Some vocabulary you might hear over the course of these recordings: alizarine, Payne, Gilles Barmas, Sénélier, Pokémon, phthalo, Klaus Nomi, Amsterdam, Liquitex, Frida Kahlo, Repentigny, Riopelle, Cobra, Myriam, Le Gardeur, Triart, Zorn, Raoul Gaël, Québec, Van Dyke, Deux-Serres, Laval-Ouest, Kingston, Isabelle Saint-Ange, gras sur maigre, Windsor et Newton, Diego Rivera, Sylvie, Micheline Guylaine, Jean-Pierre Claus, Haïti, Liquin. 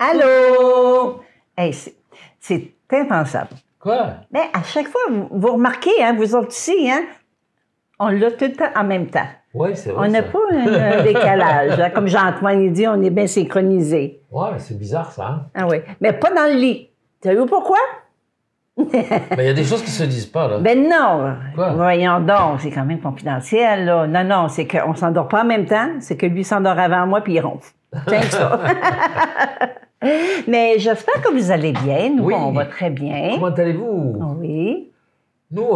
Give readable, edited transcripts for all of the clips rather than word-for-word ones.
Allô? Hey, c'est impensable. Quoi? Bien, à chaque fois, vous remarquez, hein, vous autres ici, hein, on l'a tout le temps en même temps. Oui, c'est vrai. On n'a pas un décalage. Hein, comme Jean-Antoine dit, on est bien synchronisés. Oui, c'est bizarre, ça. Hein? Ah oui, mais pas dans le lit. Savez-vous pourquoi? Il y a des choses qui se disent pas, là. Ben non. Quoi? Voyons donc, c'est quand même confidentiel, là. Non, non, c'est qu'on s'endort pas en même temps, c'est que lui s'endort avant moi, puis il ronfle. C'est ça. Mais j'espère que vous allez bien. Nous, oui. On va très bien. Comment allez-vous? Oui. Nous,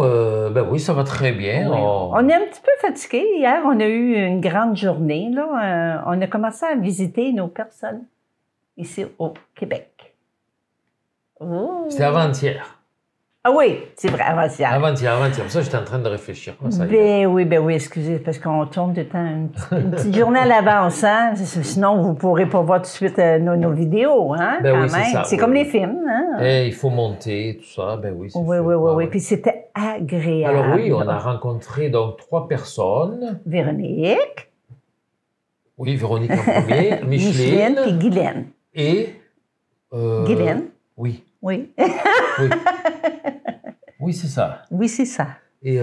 ben oui, ça va très bien. Oui. On est un petit peu fatigués. Hier, on a eu une grande journée, là. On a commencé à visiter nos personnes ici au Québec. Oh. C'était avant-hier. Ah oui, c'est vrai, avant-hier. Avant-hier, avant-hier. Ça, j'étais en train de réfléchir. Moi, ça ben oui, excusez, parce qu'on tourne de temps une petite journée à l'avance, hein? Sinon, vous ne pourrez pas voir tout de suite nos vidéos, hein? Ben quand oui, même. C'est oui, comme oui. Les films, hein? Et il faut monter, tout ça, ben oui. Oui, oui, oui, oui. Puis c'était agréable. Alors oui, on a rencontré donc 3 personnes. Véronique. Oui, Véronique en premier. Micheline. Puis Guylaine. Et... Guylaine. Oui. Oui. Oui. Oui, c'est ça. Oui, c'est ça. Et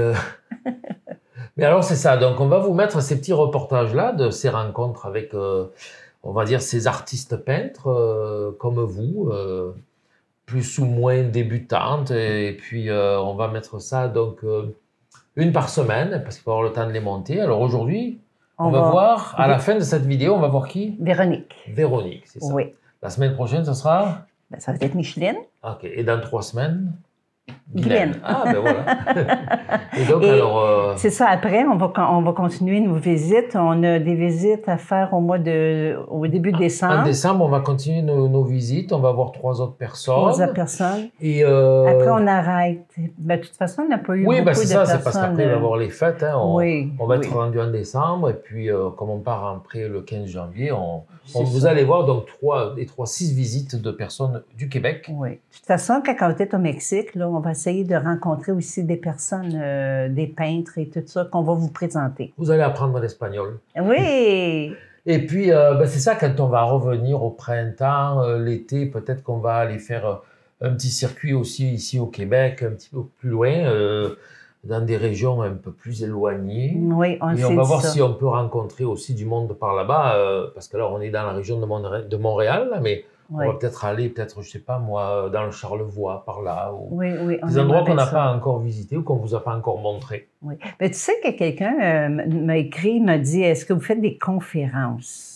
mais alors, c'est ça. Donc, on va vous mettre ces petits reportages-là de ces rencontres avec, on va dire, ces artistes peintres comme vous, plus ou moins débutantes. Et puis, on va mettre ça, donc, une par semaine, parce qu'il faut avoir le temps de les monter. Alors, aujourd'hui, on va voir, à la fin de cette vidéo, on va voir qui? Véronique. Véronique, c'est ça. Oui. La semaine prochaine, ce sera? Ben, ça va être Micheline. OK. Et dans 3 semaines? Guylaine. Ah, ben voilà. Et donc, alors... C'est ça, après, on va continuer nos visites. On a des visites à faire au début de décembre. En décembre, on va continuer nos visites. On va voir 3 autres personnes. 3 autres personnes. Et après, on arrête. Ben, de toute façon, on n'a pas eu beaucoup de personnes. Oui, ben c'est ça, c'est parce qu'après, il va y avoir les fêtes. Hein. On va être rendu en décembre. Et puis, comme on part après le 15 janvier, vous allez voir donc 6 visites de personnes du Québec. Oui. De toute façon, quand on est au Mexique, là, on va essayer de rencontrer aussi des personnes, des peintres et tout ça qu'on va vous présenter. Vous allez apprendre l'espagnol. Oui! Et puis, ben c'est ça, quand on va revenir au printemps, l'été, peut-être qu'on va aller faire un petit circuit aussi ici au Québec, un petit peu plus loin, dans des régions un peu plus éloignées. Oui, on va voir si on peut rencontrer aussi du monde par là-bas, parce que là, on est dans la région de Montréal, là, mais... Oui. On va peut-être aller, je sais pas moi, dans le Charlevoix, par là, ou des endroits qu'on n'a pas encore visités ou qu'on vous a pas encore montrés. Oui. Mais tu sais que quelqu'un m'a écrit, m'a dit, est-ce que vous faites des conférences?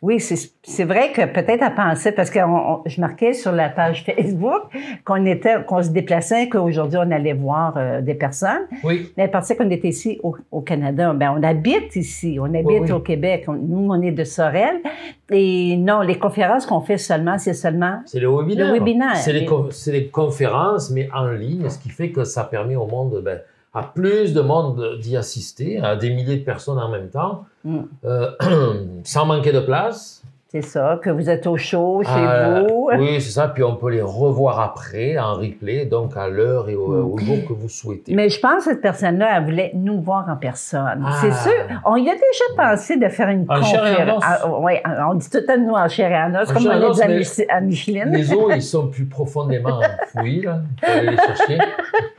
Oui, c'est vrai que peut-être à penser, parce que je marquais sur la page Facebook qu'on se déplaçait, qu'aujourd'hui on allait voir des personnes. Oui. Mais parce qu'on était ici au Canada, ben on habite ici, on habite au Québec. Nous, on est de Sorel. Et non, les conférences qu'on fait seulement... C'est le webinaire. Le webinaire. C'est les conférences, mais en ligne, ce qui fait que ça permet au monde... Ben, à plus de monde d'y assister, à des milliers de personnes en même temps, sans manquer de place. C'est ça, que vous êtes au chaud, chez vous. Oui, c'est ça, puis on peut les revoir après, en replay, donc à l'heure et au jour que vous souhaitez. Mais je pense que cette personne-là, elle voulait nous voir en personne. Ah. C'est sûr, on y a déjà pensé de faire une conférence. Oui, on dit tout à nous en chair et en os, comme on l'a dit à Micheline. Les os, ils sont plus profondément enfouis, là. Il faut aller les chercher.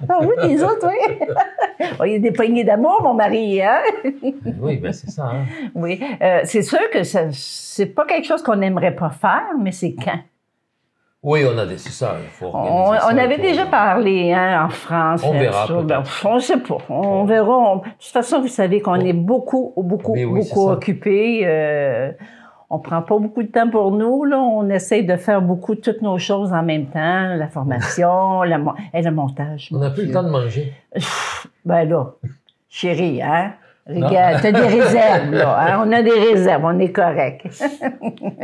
Ah oui, les autres, oui. Il y a des poignées d'amour, mon mari, hein? Oui, bien c'est ça. Hein? Oui, c'est sûr que c'est pas quelque chose qu'on n'aimerait pas faire, mais c'est quand? Oui, c'est ça. Il faut organiser ça, on avait déjà parlé hein, en France. On verra peut-être. Ben, on ne sait pas. On verra. De toute façon, vous savez qu'on est beaucoup occupés. On ne prend pas beaucoup de temps pour nous. Là. On essaye de faire toutes nos choses en même temps. La formation, le montage. On n'a plus le temps de manger. Ben là, chérie, hein? Regarde, t'as des réserves, là. Hein? On a des réserves, on est correct.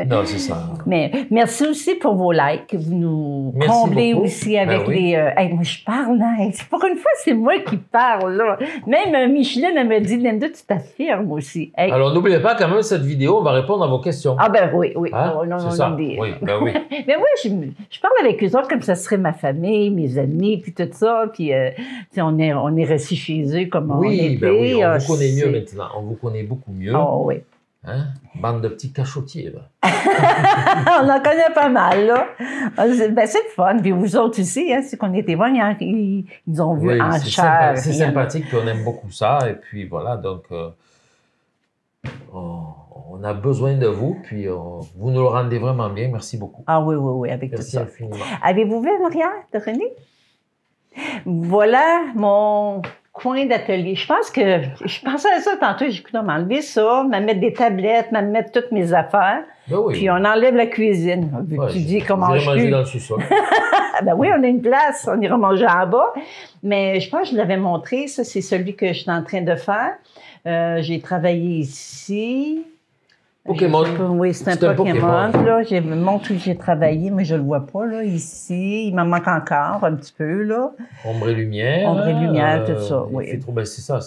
Non, c'est ça. Mais merci aussi pour vos likes. Vous nous comblez aussi avec des... Hey, moi, je parle, hein? Pour une fois, c'est moi qui parle, là. Même Micheline, elle me dit, Linda, tu t'affirmes aussi. Hey. Alors, n'oubliez pas, quand même, cette vidéo, on va répondre à vos questions. Ah ben oui. Hein? C'est ça, oui, ben oui. Mais oui, je parle avec eux autres comme ça serait ma famille, mes amis, puis tout ça. Puis, on est restés chez eux comme on était. Oui, ben oui, on vous connaît mieux maintenant. On vous connaît beaucoup mieux. Oh, oui. Hein? Bande de petits cachotiers, là. On en connaît pas mal, là. Ben, c'est le fun. Puis vous autres aussi, hein, c'est qu'on était bons, ils nous ont vu en chair. C'est sympathique, puis on aime beaucoup ça. Et puis voilà, donc on a besoin de vous, puis vous nous le rendez vraiment bien. Merci beaucoup. Ah oui, oui, oui, avec merci tout ça. Merci infiniment. Avez-vous vu Maria de René? Voilà mon coin d'atelier. Je pense que je pensais à ça tantôt. J'ai cru m'enlever ça, me mettre des tablettes, me mettre toutes mes affaires. Ben oui. Puis on enlève la cuisine. Ouais, tu dis comment je manger dans le sous-sol. Ben oui, on a une place. On ira manger en bas. Mais je pense que je l'avais montré. Ça, c'est celui que je suis en train de faire. J'ai travaillé ici. Pokémon. Oui, c'est un Pokémon. Je montre où j'ai travaillé, mais je ne le vois pas. Là, ici, il m'en manque encore un petit peu. Là. Ombre et lumière. Ombre et lumière, tout ça. Oui. Ben, c'est ça.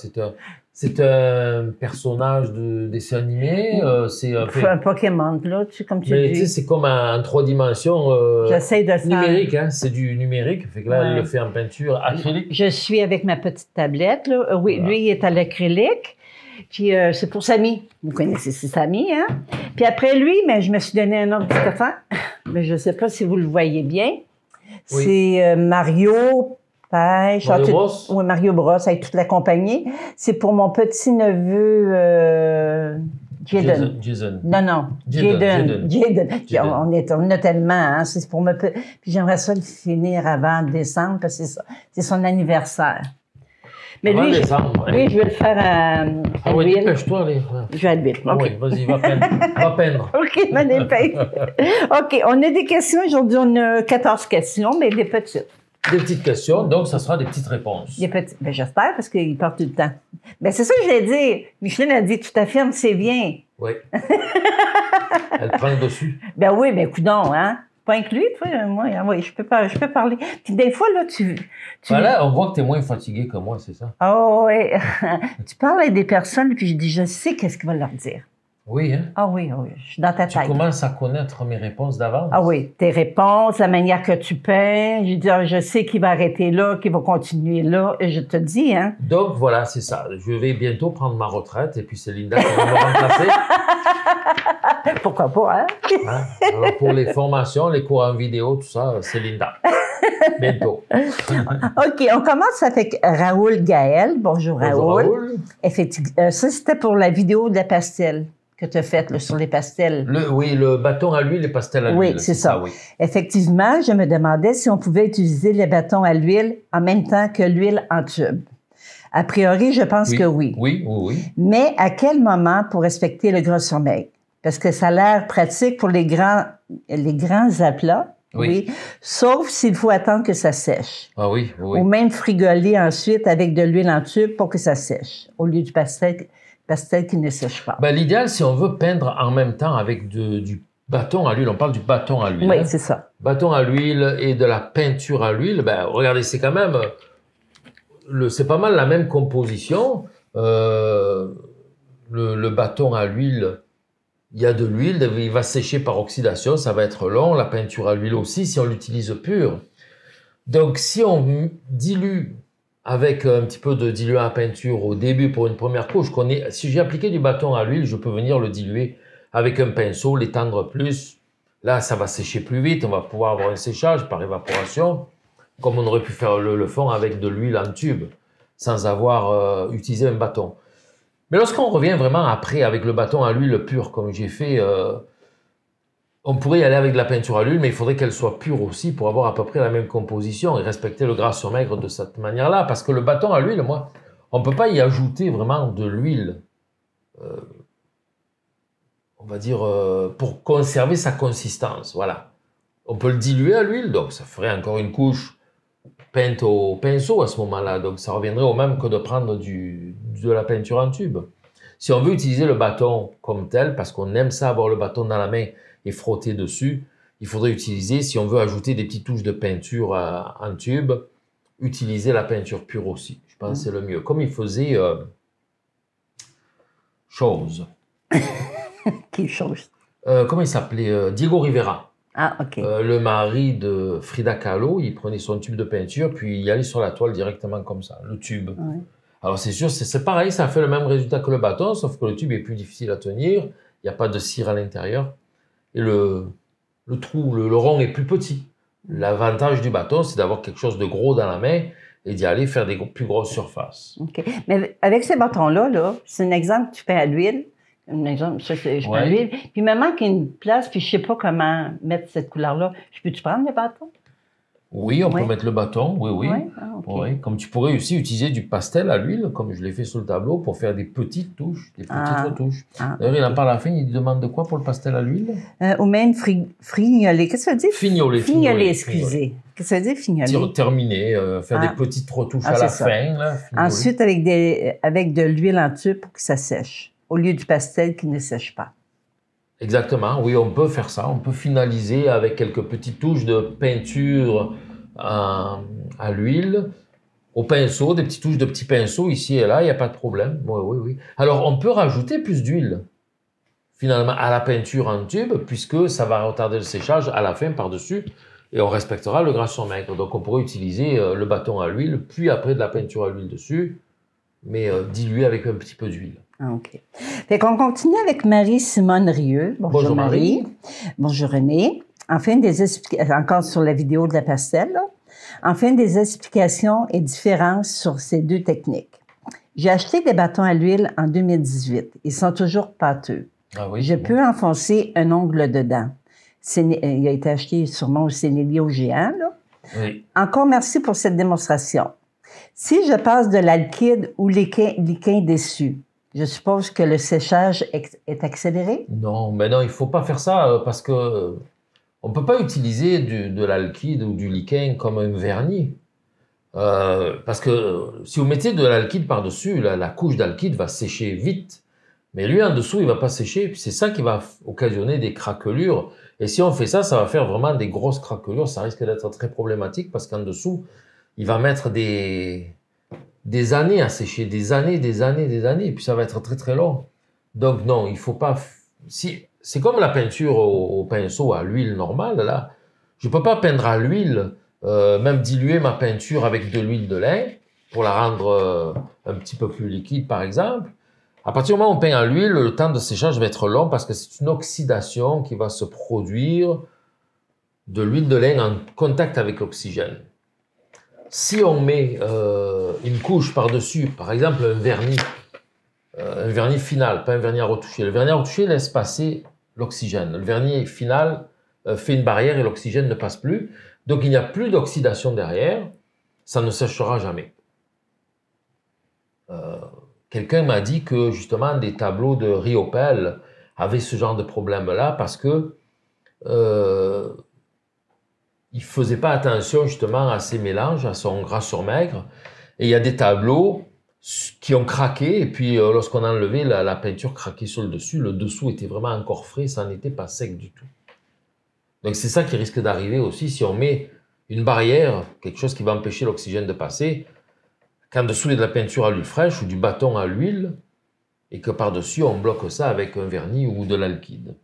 C'est un personnage de dessin animé. C'est un Pokémon, là, comme tu dis. C'est comme en trois dimensions. J'essaie de le faire. Numérique, hein? C'est du numérique. Fait que là, il le fait en peinture acrylique. Je suis avec ma petite tablette. Là. Oui, voilà. Lui, il est à l'acrylique. Puis c'est pour Samy. Vous connaissez, c'est Samy, hein? Puis après lui, mais je me suis donné un autre petit enfant. Mais je ne sais pas si vous le voyez bien. Oui. C'est Mario Pêche. Mario Bros. Oui, Mario Bros, avec toute la compagnie. C'est pour mon petit-neveu Jaden. Jason. Non, non. Jaden. Jaden. On a tellement, hein? C'est pour me... Puis j'aimerais ça le finir avant décembre, parce que c'est son anniversaire. Mais lui, je vais le faire à l'huile. Ah oui, dépêche-toi, les frères. Je vais à l'huile. Ah okay. Oui, vas-y, va peindre. Va peindre. OK, ma dépêche. OK, on a des questions. Aujourd'hui, on a 14 questions, mais des petites. Des petites questions, donc ça sera des petites réponses. Des petites. Ben, j'espère, parce qu'il part tout le temps. Ben, c'est ça que je voulais dire. Micheline a dit, tu t'affirmes, c'est bien. Oui. Elle prend le dessus. Ben oui, ben coudonc, hein. Pas inclus, toi, moi, oui, je peux parler. Puis des fois, là, tu voilà, on voit que tu es moins fatigué que moi, c'est ça? Ah oh, oui. Tu parles avec des personnes, puis je dis, je sais qu'est-ce qu'il va leur dire. Oui, hein? Ah oui, oui, je suis dans ta tête. Tu commences à connaître mes réponses d'avance. Ah oui, tes réponses, la manière que tu peins. Je dis, ah, je sais qu'il va arrêter là, qu'il va continuer là, et je te dis, hein? Donc, voilà, c'est ça. Je vais bientôt prendre ma retraite, et puis c'est Linda qui va me remplacer. Pourquoi pas, hein? Hein? Alors pour les formations, les cours en vidéo, tout ça, c'est Linda. Bientôt. OK, on commence avec Raoul Gaël. Bonjour, Raoul. Raoul. Effectivement, ça, c'était pour la vidéo de la pastille que tu as faite sur les pastels. Oui, le bâton à l'huile, les pastels à l'huile. Oui, c'est ça. Oui. Effectivement, je me demandais si on pouvait utiliser les bâtons à l'huile en même temps que l'huile en tube. A priori, je pense que oui. Oui, oui, oui. Mais à quel moment pour respecter le gros sommeil? Parce que ça a l'air pratique pour les grands aplats, oui. Sauf s'il faut attendre que ça sèche. Ah oui, oui. Ou même frigoler ensuite avec de l'huile en tube pour que ça sèche, au lieu du pastel qui ne sèche pas. Ben, l'idéal, si on veut peindre en même temps avec du bâton à l'huile, on parle du bâton à l'huile. Oui, hein? C'est ça. Bâton à l'huile et de la peinture à l'huile, ben, regardez, c'est quand même, c'est pas mal la même composition. Le bâton à l'huile... Il y a de l'huile, il va sécher par oxydation, ça va être long. La peinture à l'huile aussi, si on l'utilise pure. Donc, si on dilue avec un petit peu de diluant à peinture au début pour une première couche, si j'ai appliqué du bâton à l'huile, je peux venir le diluer avec un pinceau, l'étendre plus. Là, ça va sécher plus vite, on va pouvoir avoir un séchage par évaporation, comme on aurait pu faire le fond avec de l'huile en tube, sans avoir utilisé un bâton. Mais lorsqu'on revient vraiment après avec le bâton à l'huile pur, comme j'ai fait, on pourrait y aller avec de la peinture à l'huile, mais il faudrait qu'elle soit pure aussi pour avoir à peu près la même composition et respecter le gras sur maigre de cette manière-là. Parce que le bâton à l'huile, moi, on ne peut pas y ajouter vraiment de l'huile, on va dire, pour conserver sa consistance. Voilà. On peut le diluer à l'huile, donc ça ferait encore une couche peinte au pinceau à ce moment-là. Donc, ça reviendrait au même que de prendre de la peinture en tube. Si on veut utiliser le bâton comme tel, parce qu'on aime ça avoir le bâton dans la main et frotter dessus, il faudrait utiliser, si on veut ajouter des petites touches de peinture en tube, utiliser la peinture pure aussi. Je pense que c'est le mieux. Comme il faisait chose. Quelle chose? Comment il s'appelait? Diego Rivera. Ah, OK. Le mari de Frida Kahlo, il prenait son tube de peinture, puis il allait sur la toile directement comme ça, le tube. Ouais. Alors c'est sûr, c'est pareil, ça fait le même résultat que le bâton, sauf que le tube est plus difficile à tenir n'y a pas de cire à l'intérieur. Et le trou, le rond est plus petit. L'avantage du bâton, c'est d'avoir quelque chose de gros dans la main et d'y aller faire des plus grosses surfaces. OK. Mais avec ces bâtons-là, là, c'est un exemple que tu fais à l'huile. Un exemple, ça, je fais à l'huile. Puis il me manque une place, puis je ne sais pas comment mettre cette couleur-là. Je peux-tu prendre le bâton? Oui, on peut mettre le bâton, oui. Ah, okay. Comme tu pourrais aussi utiliser du pastel à l'huile, comme je l'ai fait sur le tableau, pour faire des petites touches, des petites retouches. D'ailleurs, il en parle à la fin, il demande de quoi pour le pastel à l'huile? Ou même frignoler. Qu'est-ce que ça veut dire? Fignoler, excusez. Qu'est-ce que ça veut dire, fignoler? Terminer, faire des petites retouches à la fin. Là, ensuite, avec de l'huile en tube pour que ça sèche, au lieu du pastel qui ne sèche pas. Exactement, oui, on peut faire ça. On peut finaliser avec quelques petites touches de peinture à l'huile, au pinceau, des petites touches de petits pinceaux ici et là, il n'y a pas de problème. Oui. Alors, on peut rajouter plus d'huile, finalement, à la peinture en tube, puisque ça va retarder le séchage à la fin par-dessus, et on respectera le gras sur maigre. Donc, on pourrait utiliser le bâton à l'huile, puis après de la peinture à l'huile dessus, mais dilué avec un petit peu d'huile. OK. Fait qu'on continue avec Marie-Simone Rieux. Bonjour Marie. Bonjour René. Enfin, encore sur la vidéo de la pastel, là. Enfin, des explications et différences sur ces deux techniques. J'ai acheté des bâtons à l'huile en 2018. Ils sont toujours pâteux. Ah oui, je peux enfoncer un ongle dedans. Il a été acheté sûrement au Sénélier au Géant, là. Oui. Encore merci pour cette démonstration. Si je passe de l'alkyde ou liquin dessus, je suppose que le séchage est accéléré? Non, mais non, il ne faut pas faire ça parce qu'on ne peut pas utiliser de l'alkyde ou du liquin comme un vernis. Parce que si vous mettez de l'alkyde par-dessus, la couche d'alkyde va sécher vite. Mais lui, en dessous, il ne va pas sécher. Puis c'est ça qui va occasionner des craquelures. Et si on fait ça, ça va faire vraiment des grosses craquelures. Ça risque d'être très problématique parce qu'en dessous, il va mettre des années à sécher, des années, et puis ça va être très, très long. Donc non, il ne faut pas... C'est comme la peinture au pinceau à l'huile normale, là. Je ne peux pas peindre à l'huile, même diluer ma peinture avec de l'huile de lin, pour la rendre un petit peu plus liquide, par exemple. À partir du moment où on peint à l'huile, le temps de séchage va être long, parce que c'est une oxydation qui va se produire de l'huile de lin en contact avec l'oxygène. Si on met une couche par-dessus, par exemple un vernis final, pas un vernis à retoucher. Le vernis à retoucher laisse passer l'oxygène. Le vernis final fait une barrière et l'oxygène ne passe plus. Donc il n'y a plus d'oxydation derrière, ça ne séchera jamais. Quelqu'un m'a dit que justement des tableaux de Riopelle avaient ce genre de problème-là parce que... il ne faisait pas attention justement à ses mélanges, à son gras sur maigre. Et il y a des tableaux qui ont craqué. Et puis, lorsqu'on a enlevé, la peinture craquait sur le dessus. Le dessous était vraiment encore frais. Ça n'était pas sec du tout. Donc, c'est ça qui risque d'arriver aussi. Si on met une barrière, quelque chose qui va empêcher l'oxygène de passer, qu'en dessous, il y a de la peinture à l'huile fraîche ou du bâton à l'huile, et que par-dessus, on bloque ça avec un vernis ou de l'alkyde.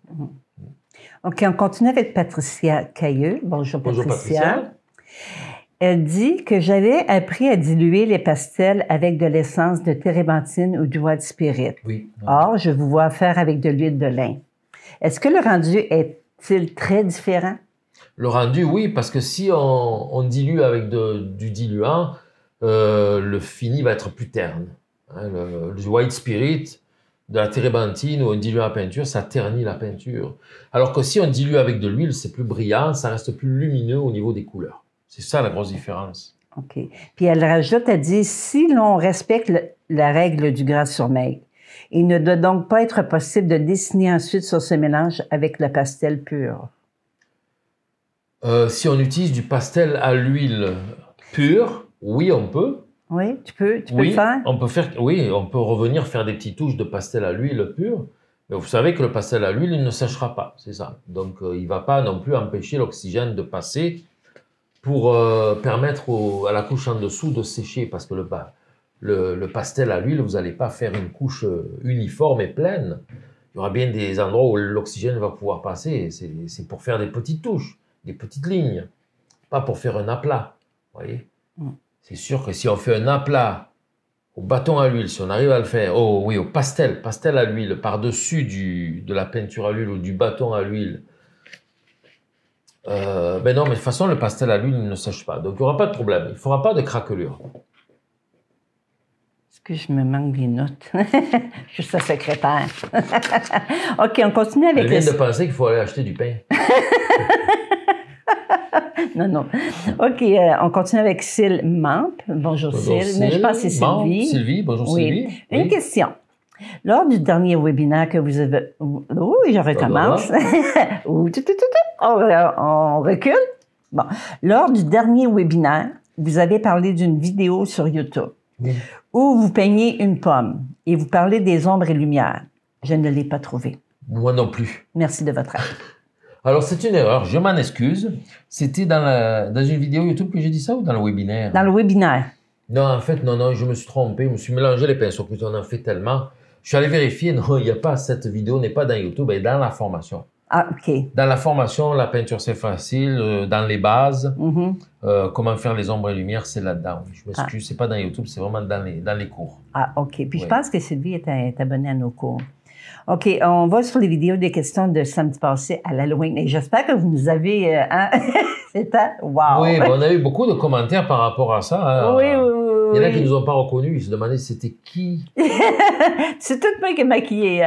OK, on continue avec Patricia Cailleux. Bonjour Patricia. Elle dit que j'avais appris à diluer les pastels avec de l'essence de térébenthine ou du white spirit. Oui. Or, je vous vois faire avec de l'huile de lin. Est-ce que le rendu est-il très différent? Le rendu, oui, parce que si on dilue avec du diluant, le fini va être plus terne. Hein, le white spirit... de la térébenthine ou un diluant à peinture, ça ternit la peinture. Alors que si on dilue avec de l'huile, c'est plus brillant, ça reste plus lumineux au niveau des couleurs. C'est ça la grosse différence. OK. Puis elle rajoute, elle dit, si l'on respecte la règle du gras sur maigre, il ne doit donc pas être possible de dessiner ensuite sur ce mélange avec le pastel pur. Si on utilise du pastel à l'huile pure, oui, on peut. Oui, tu peux le faire? Oui, on peut revenir faire des petites touches de pastel à l'huile pure. Mais vous savez que le pastel à l'huile, il ne séchera pas, c'est ça. Donc, il ne va pas non plus empêcher l'oxygène de passer pour permettre à la couche en dessous de sécher. Parce que le pastel à l'huile, vous n'allez pas faire une couche uniforme et pleine. Il y aura bien des endroits où l'oxygène va pouvoir passer. C'est pour faire des petites touches, des petites lignes. Pas pour faire un aplat, vous voyez. C'est sûr que si on fait un aplat au bâton à l'huile, si on arrive à le faire, oh oui, au pastel, pastel à l'huile, par-dessus de la peinture à l'huile ou du bâton à l'huile. Ben non, mais de toute façon, le pastel à l'huile ne sèche pas. Donc, il n'y aura pas de problème. Il ne fera pas de craquelure. Est-ce que je me manque des notes? Je suis sa secrétaire. OK, on continue avec... Elle vient de penser qu'il faut aller acheter du pain. Non, non. OK, on continue avec Sylvie Mampe. Bonjour, Sylvie. Mais je pense que c'est Sylvie. Sylvie, bonjour, oui. Sylvie. Une oui. question. Lors du dernier webinaire que vous avez... Oui, je recommence. On recule. Bon. Lors du dernier webinaire, vous avez parlé d'une vidéo sur YouTube où vous peignez une pomme et vous parlez des ombres et lumières. Je ne l'ai pas trouvée. Moi non plus. Merci de votre aide. Alors, c'est une erreur. Je m'en excuse. C'était dans une vidéo YouTube que j'ai dit ça ou dans le webinaire? Dans le webinaire. Non, en fait, non, non, je me suis trompé. Je me suis mélangé les pinceaux. On en fait tellement. Je suis allé vérifier. Non, il n'y a pas. Cette vidéo n'est pas dans YouTube. Elle est dans la formation. Ah, OK. Dans la formation, la peinture, c'est facile. Dans les bases, comment faire les ombres et lumières, c'est là-dedans. Je m'excuse, c'est pas dans YouTube. C'est vraiment dans les cours. Ah, OK. Puis je pense que Sylvie est abonnée à nos cours. OK, on va sur les vidéos des questions de samedi passé à l'Halloween. Et j'espère que vous nous avez... Hein? C'était... Wow! Oui, on a eu beaucoup de commentaires par rapport à ça. Hein? Oui, oui, oui. Il y en a qui ne nous ont pas reconnus. Ils se demandaient c'était qui. C'est tout moi qui ai maquillé.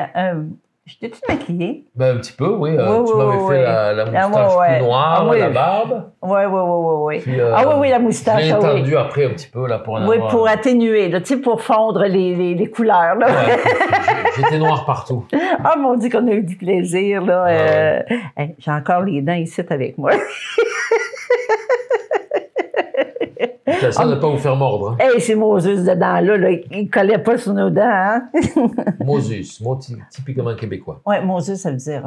Je t'ai-tu maquillée? Ben, un petit peu, oui. Tu m'avais fait la moustache plus noire, la barbe. Oui, oui, oui, oui. Puis, la moustache. Je l'ai étendue après un petit peu, là, pour en avoir... Oui, pour atténuer, là, tu sais, pour fondre les couleurs, là. Ouais, j'étais noire partout. Ah, mon Dieu, qu'on a eu du plaisir, là. Hey, j'ai encore les dents ici avec moi. Ça ne pas vous faire mordre. Hein? Hey, c'est Moses dedans, là. Il ne collait pas sur nos dents. Hein? Moses, mot typiquement québécois. Oui, Moses, ça veut dire...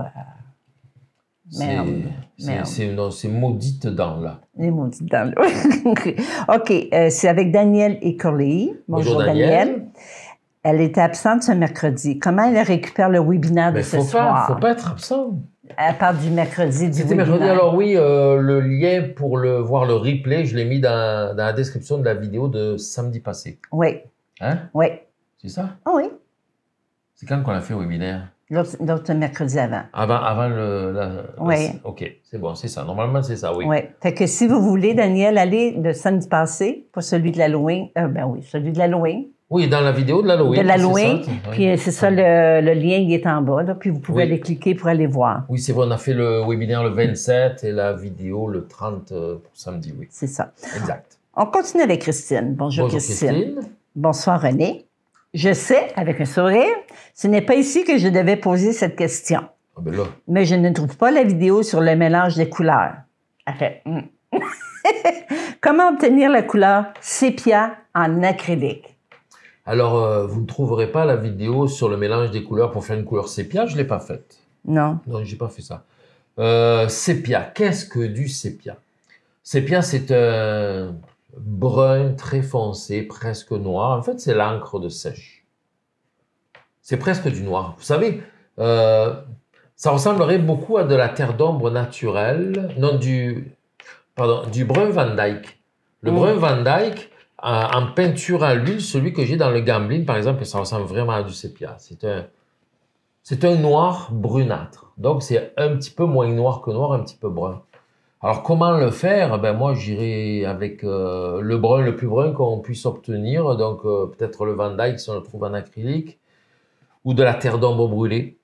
merde. C'est maudite dents, là. Les maudites dents, là. OK, c'est avec Daniel et Curly. Bonjour, Daniel. Elle était absente ce mercredi. Comment elle récupère le webinaire de ce soir? Il ne faut pas être absent. À part du mercredi du webinaire. Mercredi, alors oui, le lien pour voir le replay, je l'ai mis dans la description de la vidéo de samedi passé. Oui. Hein? Oui. C'est ça? Ah oui. C'est quand qu'on a fait le webinaire? L'autre mercredi avant. Avant oui. OK, c'est bon, c'est ça. Normalement, c'est ça, oui. Oui. Fait que si vous voulez, Daniel, aller de samedi passé pour celui de l'Halloween, celui de l'Halloween. Oui, dans la vidéo de l'Halloween. De l'Halloween, puis c'est ça, le lien, il est en bas, là, puis vous pouvez aller cliquer pour aller voir. Oui, c'est vrai, on a fait le webinaire le 27 et la vidéo le 30 pour samedi, oui. C'est ça. Exact. On continue avec Christine. Bonjour, Christine. Bonsoir, René. Je sais, avec un sourire, ce n'est pas ici que je devais poser cette question. Ah ben là. Mais je ne trouve pas la vidéo sur le mélange des couleurs. Elle fait... Comment obtenir la couleur sépia en acrylique? Alors, vous ne trouverez pas la vidéo sur le mélange des couleurs pour faire une couleur sépia. Je ne l'ai pas faite. Non. Non, je n'ai pas fait ça. Sépia. Qu'est-ce que du sépia? Sépia, c'est un brun très foncé, presque noir. En fait, c'est l'encre de sèche. C'est presque du noir. Vous savez, ça ressemblerait beaucoup à de la terre d'ombre naturelle. Non, du brun Van Dyke. Le brun Van Dyke... En peinture à l'huile, celui que j'ai dans le gambling, par exemple, ça ressemble vraiment à du sépia. C'est un noir brunâtre. Donc, c'est un petit peu moins noir que noir, un petit peu brun. Alors, comment le faire? Ben, moi, j'irai avec le brun, le plus brun qu'on puisse obtenir. Donc, peut-être le Van Dyke, si on le trouve en acrylique, ou de la terre d'ombre brûlée.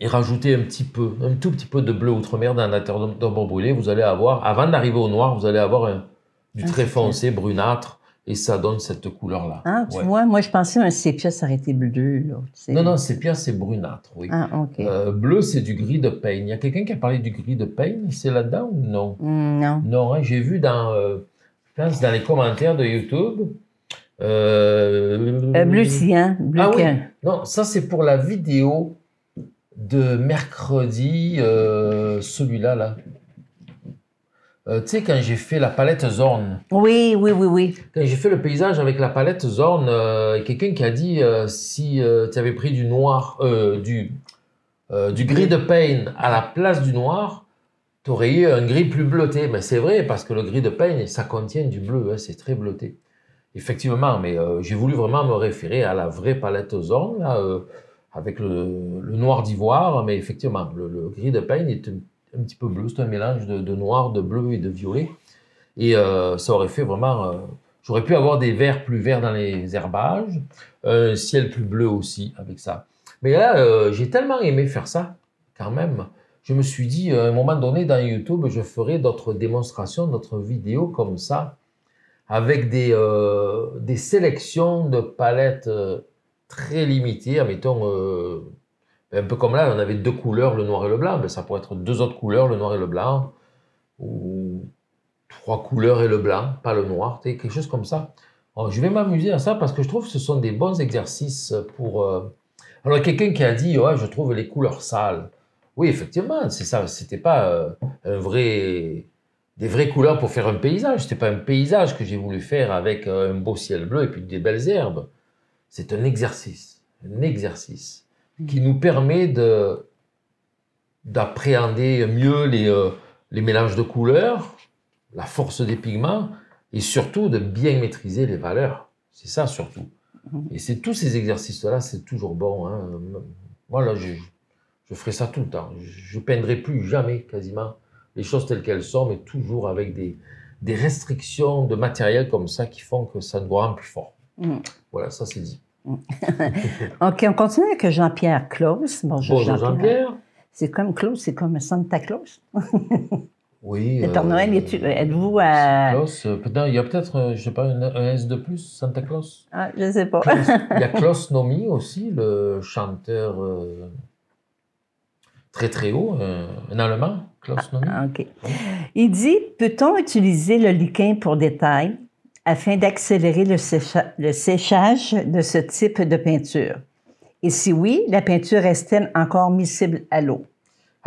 Et rajouter un petit peu, un tout petit peu de bleu outre-mer dans la terre d'ombre brûlée. Vous allez avoir, avant d'arriver au noir, vous allez avoir du très foncé, brunâtre. Et ça donne cette couleur-là. Ah, tu vois, moi, je pensais un sépia, ça aurait été bleu. Là, tu sais. Non, non, sépia, c'est brunâtre, oui. Ah, OK. Bleu, c'est du gris de Payne. Il y a quelqu'un qui a parlé du gris de Payne, c'est là-dedans ou non? Non. Non, hein, j'ai vu dans les commentaires de YouTube... bleu cyan, bleu cyan. Non, ça, c'est pour la vidéo de mercredi, celui-là, là. Tu sais, quand j'ai fait la palette Zorn. Oui, oui, oui, oui. Quand j'ai fait le paysage avec la palette Zorn, quelqu'un qui a dit si tu avais pris du noir, du gris de Payne à la place du noir, tu aurais eu un gris plus bleuté. Mais c'est vrai, parce que le gris de Payne, ça contient du bleu, hein, c'est très bleuté. Effectivement, mais j'ai voulu vraiment me référer à la vraie palette Zorn, là, avec le noir d'ivoire, mais effectivement, le gris de Payne est un petit peu bleu, c'est un mélange de noir, de bleu et de violet. Et ça aurait fait vraiment... j'aurais pu avoir des verts plus verts dans les herbages, un ciel plus bleu aussi avec ça. Mais là, j'ai tellement aimé faire ça, quand même. Je me suis dit, à un moment donné, dans YouTube, je ferai d'autres démonstrations, d'autres vidéos comme ça, avec des sélections de palettes très limitées. Admettons, un peu comme là, on avait deux couleurs, le noir et le blanc. Ben, ça pourrait être deux autres couleurs, le noir et le blanc, ou trois couleurs et le blanc, pas le noir, quelque chose comme ça. Alors, je vais m'amuser à ça parce que je trouve que ce sont des bons exercices pour... Alors, quelqu'un qui a dit, ouais, je trouve les couleurs sales. Oui, effectivement, c'est ça. C'était pas des vraies couleurs pour faire un paysage. C'était pas un paysage que j'ai voulu faire avec un beau ciel bleu et puis des belles herbes. C'est un exercice qui nous permet d'appréhender mieux les mélanges de couleurs, la force des pigments et surtout de bien maîtriser les valeurs. C'est ça surtout. Et c'est tous ces exercices-là, c'est toujours bon. Hein. Voilà, je ferai ça tout le temps. Je peindrai plus jamais quasiment les choses telles qu'elles sont, mais toujours avec des restrictions de matériel comme ça qui font que ça doit rendre plus fort. Mmh. Voilà, ça c'est dit. OK, on continue avec Jean-Pierre Claus. Bonjour Jean-Pierre. C'est comme Claus, c'est comme Santa Claus. Oui. Le Père Noël, êtes-vous à... Il y a peut-être, je sais pas, un S de plus, Santa Claus. Ah, je sais pas. Claus. Il y a Klaus Nomi aussi, le chanteur très très haut, un Allemand, Klaus Nomi. Ah, OK. Ouais. Il dit, peut-on utiliser le liquin pour des tailles afin d'accélérer le séchage de ce type de peinture? Et si oui, la peinture reste-t-elle encore miscible à l'eau?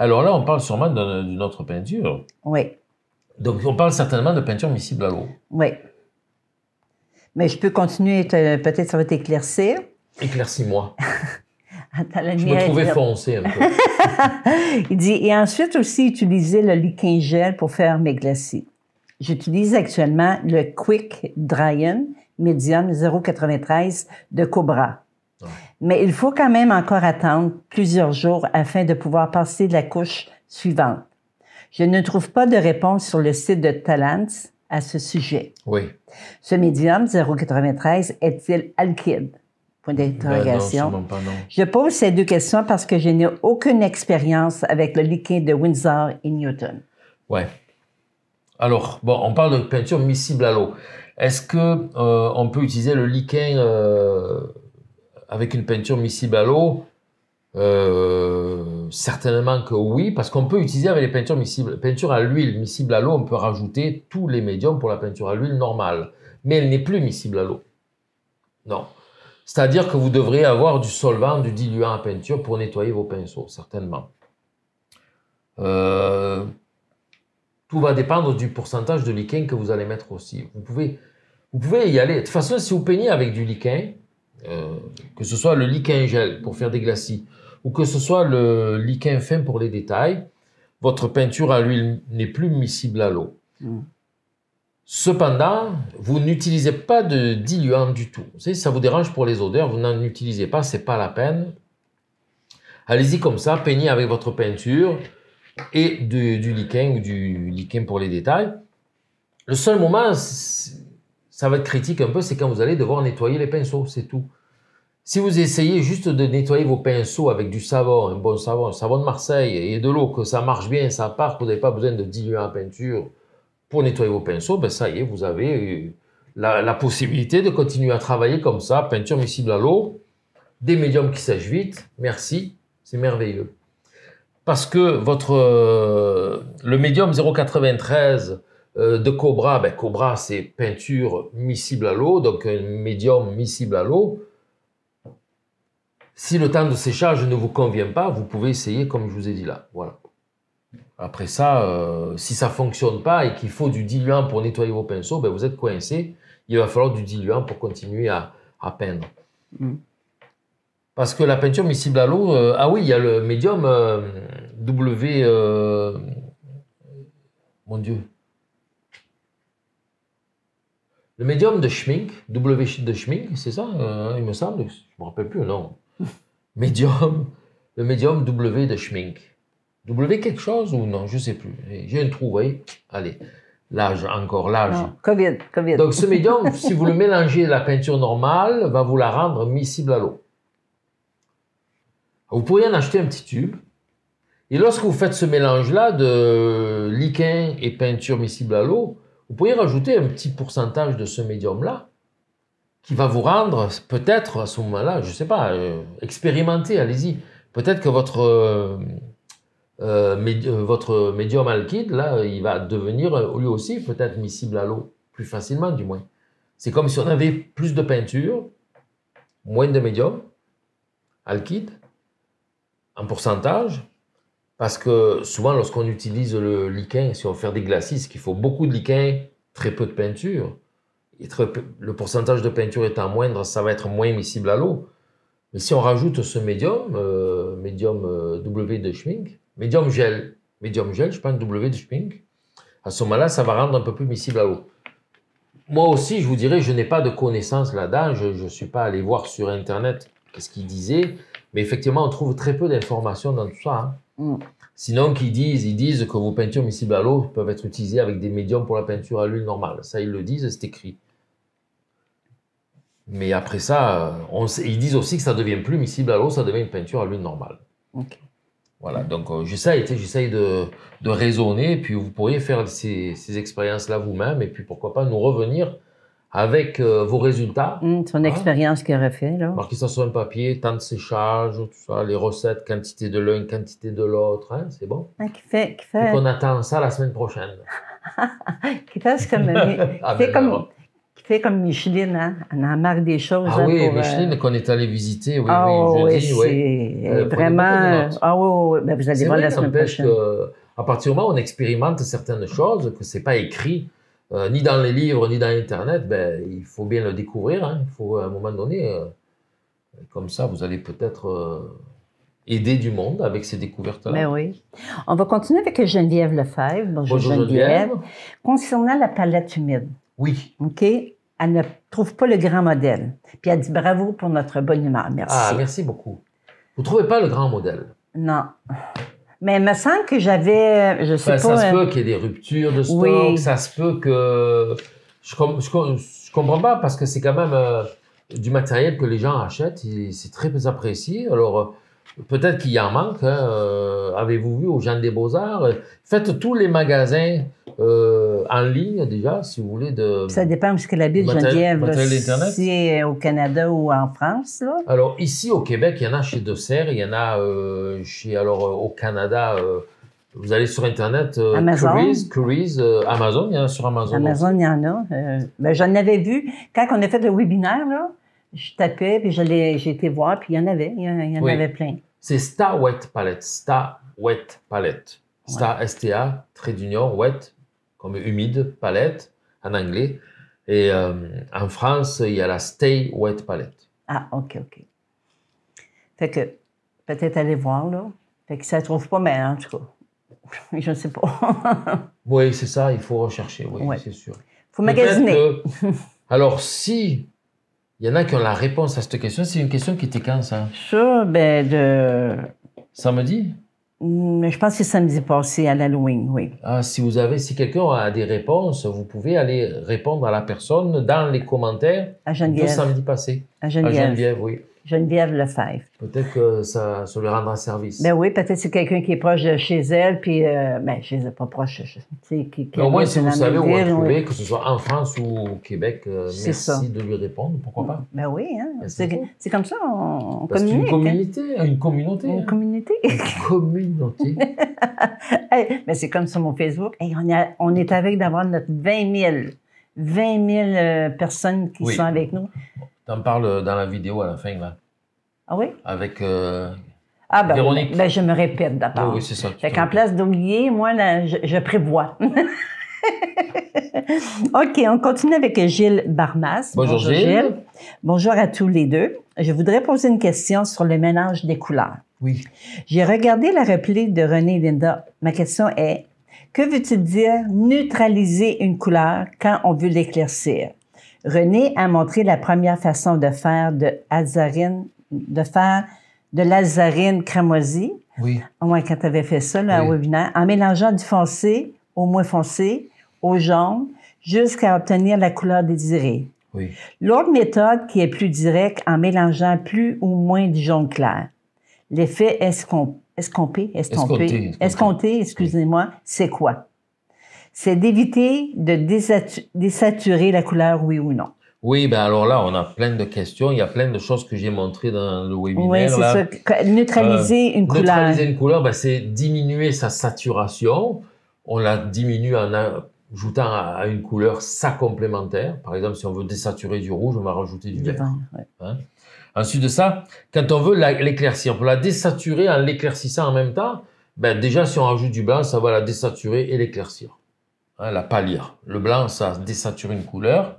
Alors là, on parle sûrement d'une autre peinture. Oui. Donc, on parle certainement de peinture miscible à l'eau. Oui. Mais je peux continuer, peut-être ça va t'éclaircir. Éclaircis-moi. Je me trouvais foncé un peu. Il dit, et ensuite aussi utiliser le liquin gel pour faire mes glacis. J'utilise actuellement le Quick Dryan Medium 0,93 de Cobra. Mais il faut quand même encore attendre plusieurs jours afin de pouvoir passer la couche suivante. Je ne trouve pas de réponse sur le site de Talents à ce sujet. Oui. Ce médium 0,93 est-il alkyde? Point d'interrogation. Ben non, pas, non. Je pose ces deux questions parce que je n'ai aucune expérience avec le liquide de Windsor et Newton. Oui. Alors, bon, on parle de peinture miscible à l'eau. Est-ce que on peut utiliser le liquide avec une peinture miscible à l'eau? Certainement que oui, parce qu'on peut utiliser avec les peintures miscibles. Peinture à l'huile miscible à l'eau, on peut rajouter tous les médiums pour la peinture à l'huile normale. Mais elle n'est plus miscible à l'eau. Non. C'est-à-dire que vous devrez avoir du solvant, du diluant à peinture pour nettoyer vos pinceaux, certainement. Tout va dépendre du pourcentage de liquin que vous allez mettre aussi. Vous pouvez y aller. De toute façon, si vous peignez avec du liquin, que ce soit le liquin gel pour faire des glacis ou que ce soit le liquin fin pour les détails, votre peinture à l'huile n'est plus miscible à l'eau. Cependant, vous n'utilisez pas de diluant du tout. Vous savez, ça vous dérange pour les odeurs, vous n'en utilisez pas, c'est pas la peine. Allez-y comme ça, peignez avec votre peinture et du liquin ou du liquin pour les détails. Le seul moment... ça va être critique un peu, c'est quand vous allez devoir nettoyer les pinceaux, c'est tout. Si vous essayez juste de nettoyer vos pinceaux avec du savon, un bon savon, un savon de Marseille et de l'eau, que ça marche bien, ça part, que vous n'avez pas besoin de diluant à peinture pour nettoyer vos pinceaux, ben ça y est, vous avez la possibilité de continuer à travailler comme ça, peinture miscible à l'eau, des médiums qui sèchent vite, merci, c'est merveilleux. Parce que le médium 0,93 de Cobra, ben Cobra c'est peinture miscible à l'eau, donc un médium miscible à l'eau. Si le temps de séchage ne vous convient pas, vous pouvez essayer comme je vous ai dit là. Voilà. Après ça, si ça ne fonctionne pas et qu'il faut du diluant pour nettoyer vos pinceaux, ben vous êtes coincé, il va falloir du diluant pour continuer à peindre. Parce que la peinture miscible à l'eau, ah oui, il y a le médium mon Dieu. Le médium de Schmincke, W de Schmincke, c'est ça, il me semble, je ne me rappelle plus le nom. Médium, le médium W de Schmincke. W quelque chose ou non, je ne sais plus. J'ai un trou, voyez. Allez, l'âge, encore l'âge. Covid. Donc ce médium, si vous le mélangez à la peinture normale, va vous la rendre miscible à l'eau. Vous pourriez en acheter un petit tube. Et lorsque vous faites ce mélange-là de liquin et peinture miscible à l'eau, vous pourriez rajouter un petit pourcentage de ce médium-là qui va vous rendre, peut-être à ce moment-là, je ne sais pas, expérimentez, allez-y. Peut-être que votre médium alkyde, là, il va devenir lui aussi peut-être miscible à l'eau, plus facilement du moins. C'est comme si on avait plus de peinture, moins de médium alkyde, en pourcentage. Parce que souvent, lorsqu'on utilise le liquin, si on veut faire des glacis, qu'il faut beaucoup de liquin, très peu de peinture, et le pourcentage de peinture étant moindre, ça va être moins miscible à l'eau. Mais si on rajoute ce médium, médium W de Schmincke, médium gel, je prends W de Schmincke, à ce moment-là, ça va rendre un peu plus miscible à l'eau. Moi aussi, je vous dirais, je n'ai pas de connaissances là-dedans, je ne suis pas allé voir sur Internet qu'est-ce qu'il disait, mais effectivement, on trouve très peu d'informations dans tout ça, hein. Sinon, ils disent que vos peintures miscibles à l'eau peuvent être utilisées avec des médiums pour la peinture à l'huile normale. Ça, ils le disent, c'est écrit. Mais après ça, ils disent aussi que ça ne devient plus miscible à l'eau, ça devient une peinture à l'huile normale. Okay. Voilà, donc j'essaye de raisonner, puis vous pourriez faire ces expériences-là vous-même, et puis pourquoi pas nous revenir avec vos résultats. Son expérience qu'il aurait fait, là. Marquez ça sur un papier, temps de séchage, tout ça, les recettes, quantité de l'un, quantité de l'autre, hein, c'est bon. Puis qu'on attend ça la semaine prochaine. Qui fait comme Micheline, hein. On en marque des choses. Ah hein, oui, pour, Micheline, qu'on est allé visiter, oui, jeudi, oui. Vraiment, ben vous allez voir la semaine prochaine. À partir du moment où on expérimente certaines choses, que ce n'est pas écrit, ni dans les livres, ni dans Internet, ben, il faut bien le découvrir. Hein. Il faut, à un moment donné, comme ça, vous allez peut-être aider du monde avec ces découvertes-là. Mais oui. On va continuer avec Geneviève Lefebvre. Bonjour Geneviève. Concernant la palette humide. Oui. OK. Elle ne trouve pas le grand modèle. Puis elle dit bravo pour notre bonne humeur. Merci. Ah, merci beaucoup. Vous ne trouvez pas le grand modèle? Non. Mais il me semble que j'avais, je sais pas... Ça se peut qu'il y ait des ruptures de stock, oui. Ça se peut que... Je comprends pas parce que c'est quand même du matériel que les gens achètent, c'est très apprécié. Alors, peut-être qu'il y en manque, hein. Avez-vous vu aux gens des Beaux-Arts? Faites tous les magasins en ligne déjà, si vous voulez. Ça dépend où est-ce qu'elle habite, Geneviève, si au Canada ou en France. Là. Alors ici au Québec, il y en a chez Deux-Serres, il y en a au Canada, vous allez sur Internet, Amazon. Amazon, il y en a sur Amazon. Amazon, il y en a. J'en avais vu, quand on a fait le webinaire, là, je tapais, puis j'ai été voir, puis il y en avait plein. C'est Sta Wet Palette. Sta, S-T-A, trait d'union, wet, comme humide, palette, en anglais. Et en France, il y a la Stay Wet Palette. Ah, OK. Fait que, peut-être aller voir, là. Fait que ça ne trouve pas, mais en tout cas, je ne sais pas. Oui, c'est ça, il faut rechercher, oui, c'est sûr. Il faut magasiner. Alors, si... Il y en a qui ont la réponse à cette question. C'est une question qui était quand, ça? Ça, ben de... Samedi? Je pense que c'est samedi passé, à l'Halloween, oui. Ah, si quelqu'un a des réponses, vous pouvez aller répondre à la personne dans les commentaires de samedi passé. À Geneviève, oui. Geneviève Lefebvre. Peut-être que ça lui rendra service. Ben oui, peut-être que c'est quelqu'un qui est proche de chez elle, puis... ben, je ne sais pas proche, tu sais... Mais au moins, si vous savez où la trouver, oui. Que ce soit en France ou au Québec, merci ça. De lui répondre, pourquoi pas? Ben oui, hein. C'est comme ça, on communique. C'est une communauté. Une communauté. Hey, mais c'est comme sur mon Facebook. Hey, on est avec d'avoir notre 20 000 personnes qui sont avec nous. T'en parles dans la vidéo à la fin, là. Ah oui? Avec Véronique. Ben, je me répète d'abord. Oui, c'est ça. Fait qu'en place d'oublier, moi, là, je prévois. OK, on continue avec Gilles Barmas. Bonjour Gilles. Bonjour à tous les deux. Je voudrais poser une question sur le mélange des couleurs. Oui. J'ai regardé la réplique de René et Linda. Ma question est, que veut-il dire neutraliser une couleur quand on veut l'éclaircir? René a montré la première façon de faire de l'azarine cramoisie. Oui. Au moins quand tu avais fait ça, là, oui, au webinaire, en mélangeant du foncé au moins foncé, au jaune, jusqu'à obtenir la couleur désirée. Oui. L'autre méthode qui est plus directe, en mélangeant plus ou moins du jaune clair. L'effet escompté, excusez-moi, oui, c'est quoi? C'est d'éviter de désaturer la couleur, oui ou non. Oui, ben alors là, on a plein de questions. Il y a plein de choses que j'ai montrées dans le webinaire. Oui, c'est ça. Neutraliser une couleur. Neutraliser une couleur, ben, c'est diminuer sa saturation. On la diminue en ajoutant à une couleur sa complémentaire. Par exemple, si on veut désaturer du rouge, on va rajouter du vert. Ouais. Hein? Ensuite de ça, quand on veut l'éclaircir, pour la désaturer en l'éclaircissant en même temps, ben déjà, si on rajoute du blanc, ça va la désaturer et l'éclaircir. Hein, la pâlir. Le blanc, ça désature une couleur,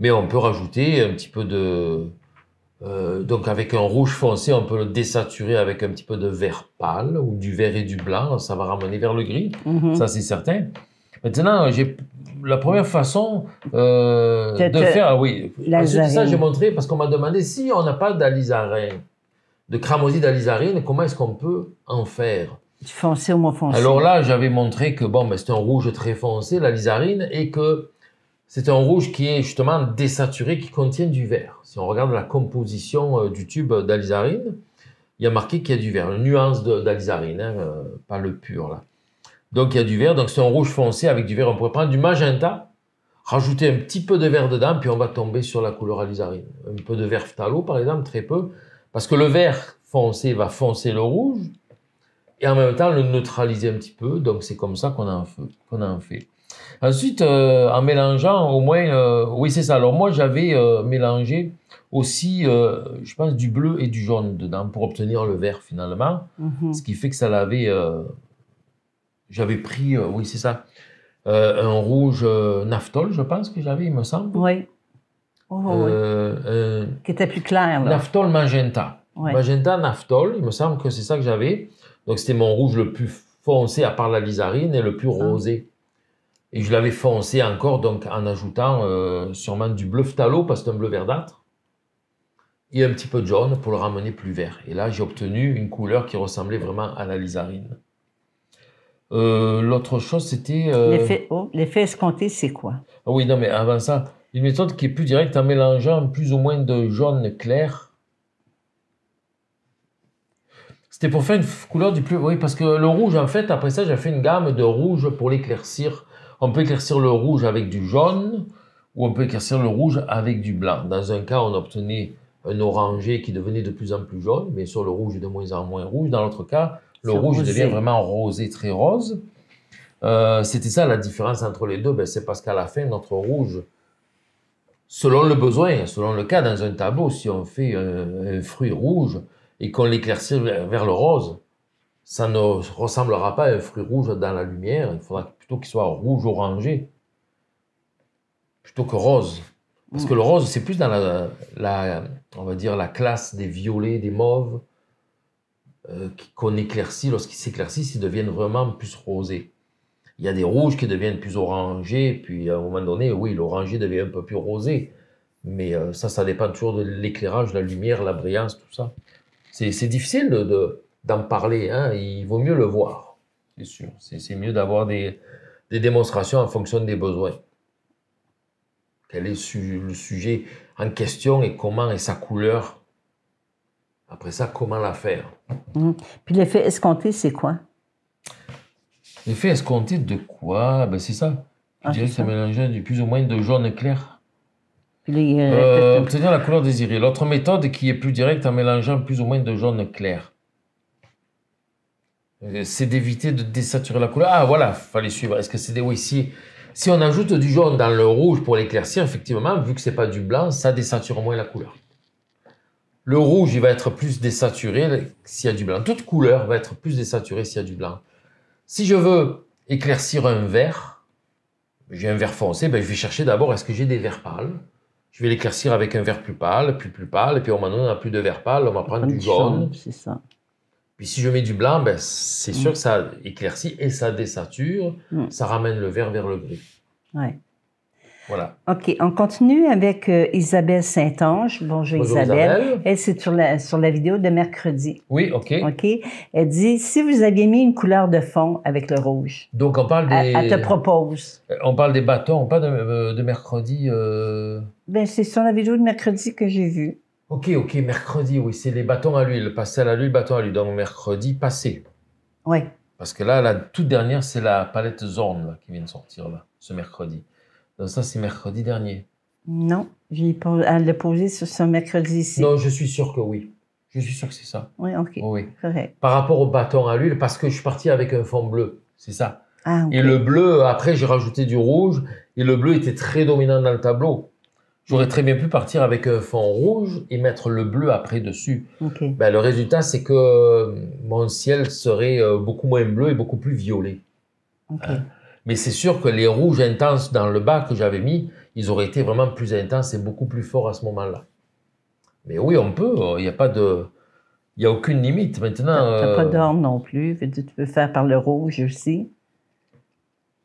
mais on peut rajouter un petit peu de... donc, avec un rouge foncé, on peut le désaturer avec un petit peu de vert pâle ou du vert et du blanc. Ça va ramener vers le gris, ça, c'est certain. Maintenant, j'ai la première façon de faire... Ah, oui, ça, j'ai montré parce qu'on m'a demandé si on n'a pas d'alizarine, de cramoisie d'alizarine, comment est-ce qu'on peut en faire? Du foncé au moins foncé. Alors là, j'avais montré que bon, ben, c'est un rouge très foncé, la lizarine, et que c'est un rouge qui est justement désaturé, qui contient du vert. Si on regarde la composition du tube d'alizarine, il y a marqué qu'il y a du vert, une nuance d'alizarine, hein, pas le pur là. Donc il y a du vert, donc c'est un rouge foncé avec du vert. On pourrait prendre du magenta, rajouter un petit peu de vert dedans, puis on va tomber sur la couleur alizarine. Un peu de vert phthalo par exemple, très peu, parce que le vert foncé va foncer le rouge, et en même temps le neutraliser un petit peu, donc c'est comme ça qu'on en fait. Ensuite, en mélangeant au moins... oui, c'est ça. Alors moi, j'avais mélangé aussi, je pense, du bleu et du jaune dedans pour obtenir le vert finalement, ce qui fait que ça l'avait... j'avais pris, oui, c'est ça, un rouge naphthol, je pense que j'avais, il me semble. Oui. Oh, oui. Qui était plus clair, là. Naphthol magenta. Oui. Magenta naphthol, il me semble que c'est ça que j'avais. Donc, c'était mon rouge le plus foncé, à part la lizarine, et le plus rosé. Et je l'avais foncé encore, donc en ajoutant sûrement du bleu phthalo, parce que c'est un bleu verdâtre, et un petit peu de jaune pour le ramener plus vert. Et là, j'ai obtenu une couleur qui ressemblait vraiment à la lizarine. L'autre chose, c'était... l'effet escompté, c'est quoi? Ah oui, non, mais avant ça, une méthode qui est plus directe en mélangeant plus ou moins de jaune clair. C'était pour faire une couleur du plus... Oui, parce que le rouge, en fait, après ça, j'ai fait une gamme de rouge pour l'éclaircir. On peut éclaircir le rouge avec du jaune ou on peut éclaircir le rouge avec du blanc. Dans un cas, on obtenait un orangé qui devenait de plus en plus jaune, mais sur le rouge, de moins en moins rouge. Dans l'autre cas, le rouge devient vraiment rosé, très rose. C'était ça la différence entre les deux. Ben, c'est parce qu'à la fin, notre rouge, selon le besoin, selon le cas, dans un tableau, si on fait un fruit rouge, et qu'on l'éclaircit vers le rose, ça ne ressemblera pas à un fruit rouge dans la lumière. Il faudra plutôt qu'il soit rouge-orangé, plutôt que rose. Parce que le rose, c'est plus dans on va dire, la classe des violets, des mauves, qu'on éclaircit. Lorsqu'ils s'éclaircissent, ils deviennent vraiment plus rosés. Il y a des rouges qui deviennent plus orangés, puis à un moment donné, oui, l'orangé devient un peu plus rosé. Mais ça, ça dépend toujours de l'éclairage, la lumière, la brillance, tout ça. C'est difficile d'en parler, hein. Il vaut mieux le voir, c'est sûr. C'est mieux d'avoir des démonstrations en fonction des besoins. Quel est le sujet en question et comment est sa couleur? Après ça, comment la faire? Puis l'effet escompté, c'est quoi? L'effet escompté de quoi? Ben, c'est ça. Je dirais que ça mélangeait du plus ou moins de jaune clair. Obtenir la couleur désirée. L'autre méthode qui est plus directe en mélangeant plus ou moins de jaune clair. C'est d'éviter de désaturer la couleur. Ah voilà, fallait suivre. Est-ce que c'est des... Oui, si on ajoute du jaune dans le rouge pour l'éclaircir, effectivement, vu que ce n'est pas du blanc, ça désature moins la couleur. Le rouge, il va être plus désaturé s'il y a du blanc. Toute couleur va être plus désaturée s'il y a du blanc. Si je veux éclaircir un vert, j'ai un vert foncé, ben je vais chercher d'abord, est-ce que j'ai des verts pâles? Je vais l'éclaircir avec un vert plus pâle, et puis au moment donné, on n'a plus de vert pâle, on va prendre du jaune. C'est ça. Puis si je mets du blanc, ben, c'est sûr que ça éclaircit et ça désature, ça ramène le vert vers le gris. Oui. Voilà. OK. On continue avec Isabelle Saint-Ange. Bonjour, Isabelle. Elle, c'est sur la vidéo de mercredi. Oui, OK. OK. Elle dit, si vous aviez mis une couleur de fond avec le rouge. Donc, on parle des... Elle te propose. On parle des bâtons, on parle de mercredi. Ben, c'est sur la vidéo de mercredi que j'ai vue. OK, OK. Mercredi, oui. C'est les bâtons à l'huile. Pastel à l'huile, bâton à l'huile. Donc, mercredi passé. Oui. Parce que là, la toute dernière, c'est la palette Zorn là, qui vient de sortir, là, ce mercredi. Donc ça, c'est mercredi dernier. Non, elle l'a posé sur ce mercredi ici. Non, je suis sûr que oui. Je suis sûr que c'est ça. Oui, OK. Oh, oui. Correct. Par rapport au bâton à l'huile, parce que je suis parti avec un fond bleu, c'est ça. Ah, okay. Et le bleu, après, j'ai rajouté du rouge, et le bleu était très dominant dans le tableau. J'aurais très bien pu partir avec un fond rouge et mettre le bleu après dessus. Okay. Ben, le résultat, c'est que mon ciel serait beaucoup moins bleu et beaucoup plus violet. Okay. Mais c'est sûr que les rouges intenses dans le bas que j'avais mis, ils auraient été vraiment plus intenses et beaucoup plus forts à ce moment-là. Mais oui, on peut. Il n'y a pas de... Il n'y a aucune limite maintenant. Tu n'as pas d'ordre non plus. Tu peux faire par le rouge aussi.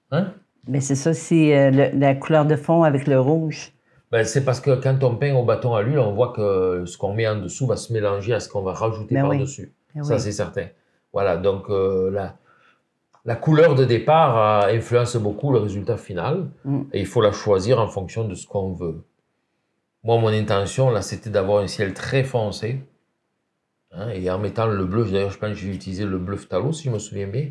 Hein? Mais c'est ça, c'est la couleur de fond avec le rouge. Ben, c'est parce que quand on peint au bâton à l'huile, on voit que ce qu'on met en dessous va se mélanger à ce qu'on va rajouter par-dessus. Oui. Ça, c'est certain. Voilà, donc la couleur de départ influence beaucoup le résultat final. Mm. Et il faut la choisir en fonction de ce qu'on veut. Moi, mon intention, là, c'était d'avoir un ciel très foncé. Hein, et en mettant le bleu, d'ailleurs, je pense que j'ai utilisé le bleu phthalo, si je me souviens bien.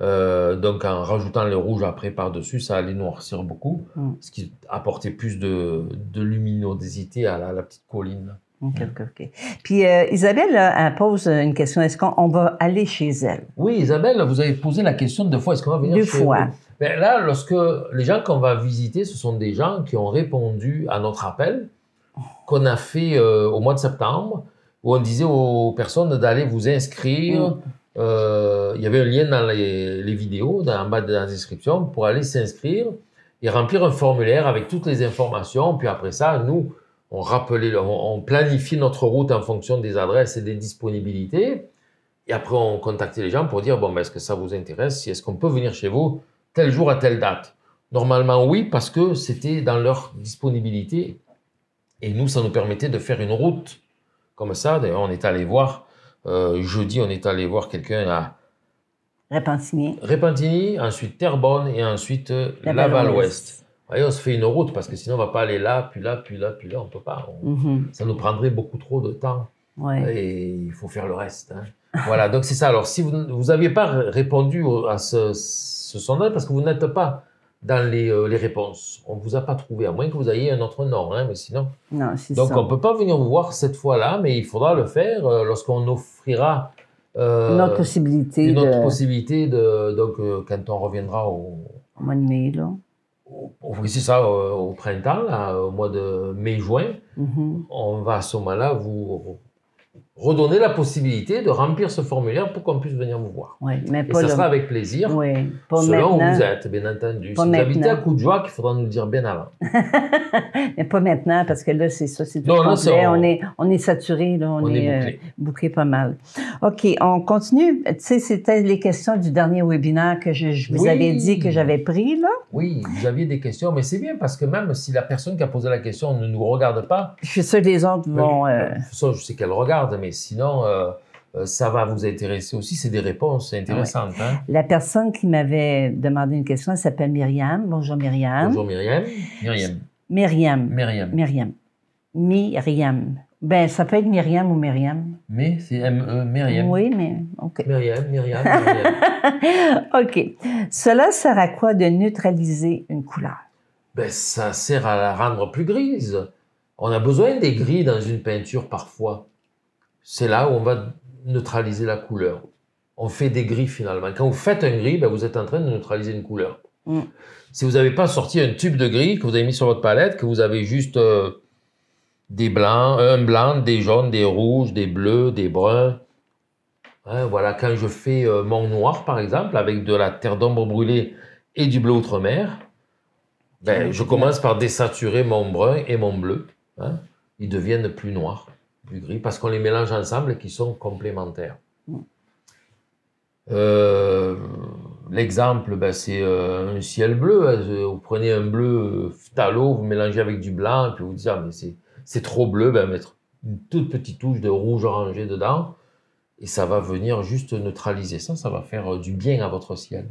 Mm-hmm. Donc, en rajoutant le rouge après par-dessus, ça allait noircir beaucoup, ce qui apportait plus de luminosité à la petite colline. OK, OK, OK. Puis, Isabelle, elle pose une question. Est-ce qu'on va aller chez elle? Oui, Isabelle, vous avez posé la question deux fois. Est-ce qu'on va venir chez elle? Deux fois. Ben, là, lorsque les gens qu'on va visiter, ce sont des gens qui ont répondu à notre appel qu'on a fait au mois de septembre, où on disait aux personnes d'aller vous inscrire. Il y avait un lien dans les vidéos, en bas de la description, pour aller s'inscrire et remplir un formulaire avec toutes les informations. Puis après ça, nous, on planifiait notre route en fonction des adresses et des disponibilités. Et après, on contactait les gens pour dire, bon, ben, est-ce que ça vous intéresse? Est-ce qu'on peut venir chez vous tel jour à telle date? Normalement, oui, parce que c'était dans leur disponibilité. Et nous, ça nous permettait de faire une route. Comme ça, d'ailleurs, on est allé voir, jeudi, on est allé voir quelqu'un à... Repentigny. Repentigny, ensuite Terrebonne et ensuite Laval-Ouest. Vous voyez, on se fait une route parce que sinon, on ne va pas aller là, puis là, puis là, puis là, on ne peut pas. Ça nous prendrait beaucoup trop de temps. Ouais. Et il faut faire le reste. Hein. Voilà, donc c'est ça. Alors, si vous n'aviez pas répondu à ce sondage, parce que vous n'êtes pas dans les réponses. On ne vous a pas trouvé, à moins que vous ayez un autre nom, hein, mais sinon... Non, c'est ça. Donc, on ne peut pas venir vous voir cette fois-là, mais il faudra le faire lorsqu'on offrira... Une autre possibilité. Donc, quand on reviendra au mois de mai, là. Oui, c'est ça, au printemps, là, au mois de mai-juin. On va à ce moment-là vous redonner la possibilité de remplir ce formulaire pour qu'on puisse venir vous voir. Oui, mais pas et ça sera avec plaisir, oui, selon où vous êtes, bien entendu. Si vous habitez à Coudjoie, il faudra nous le dire bien avant. Mais pas maintenant, parce que là, c'est ça, c'est tout complet. On est saturé, là, on est bouclé pas mal. OK, on continue. Tu sais, c'était les questions du dernier webinaire que je vous avais dit que j'avais pris, là. Oui, vous aviez des questions, mais c'est bien, parce que même si la personne qui a posé la question ne nous regarde pas... Je suis sûre que les autres vont... Ça, je sais qu'elle regarde. Mais sinon, ça va vous intéresser aussi. C'est des réponses intéressantes. Ouais. Hein? La personne qui m'avait demandé une question, elle s'appelle Myriam. Bonjour, Myriam. Bonjour, Myriam. Myriam. Ben, ça peut être Myriam ou Myriam. Mais c'est M-E, Myriam. Oui, mais... OK. Myriam. OK. Cela sert à quoi de neutraliser une couleur? Ben, ça sert à la rendre plus grise. On a besoin des gris dans une peinture parfois. C'est là où on va neutraliser la couleur. On fait des gris finalement. Quand vous faites un gris, ben, vous êtes en train de neutraliser une couleur. Mm. Si vous n'avez pas sorti un tube de gris que vous avez mis sur votre palette, que vous avez juste des blancs, un blanc, des jaunes, des rouges, des bleus, des bruns. Hein, voilà, quand je fais mon noir par exemple, avec de la terre d'ombre brûlée et du bleu outre-mer, ben, je commence par désaturer mon brun et mon bleu. Hein. Ils deviennent plus noirs. Plus gris, parce qu'on les mélange ensemble et qu'ils sont complémentaires. L'exemple, ben, c'est un ciel bleu. Vous prenez un bleu phthalo, vous mélangez avec du blanc, et puis vous dites, ah, mais c'est trop bleu, ben, mettre une toute petite touche de rouge orangé dedans, et ça va venir juste neutraliser ça. Ça va faire du bien à votre ciel,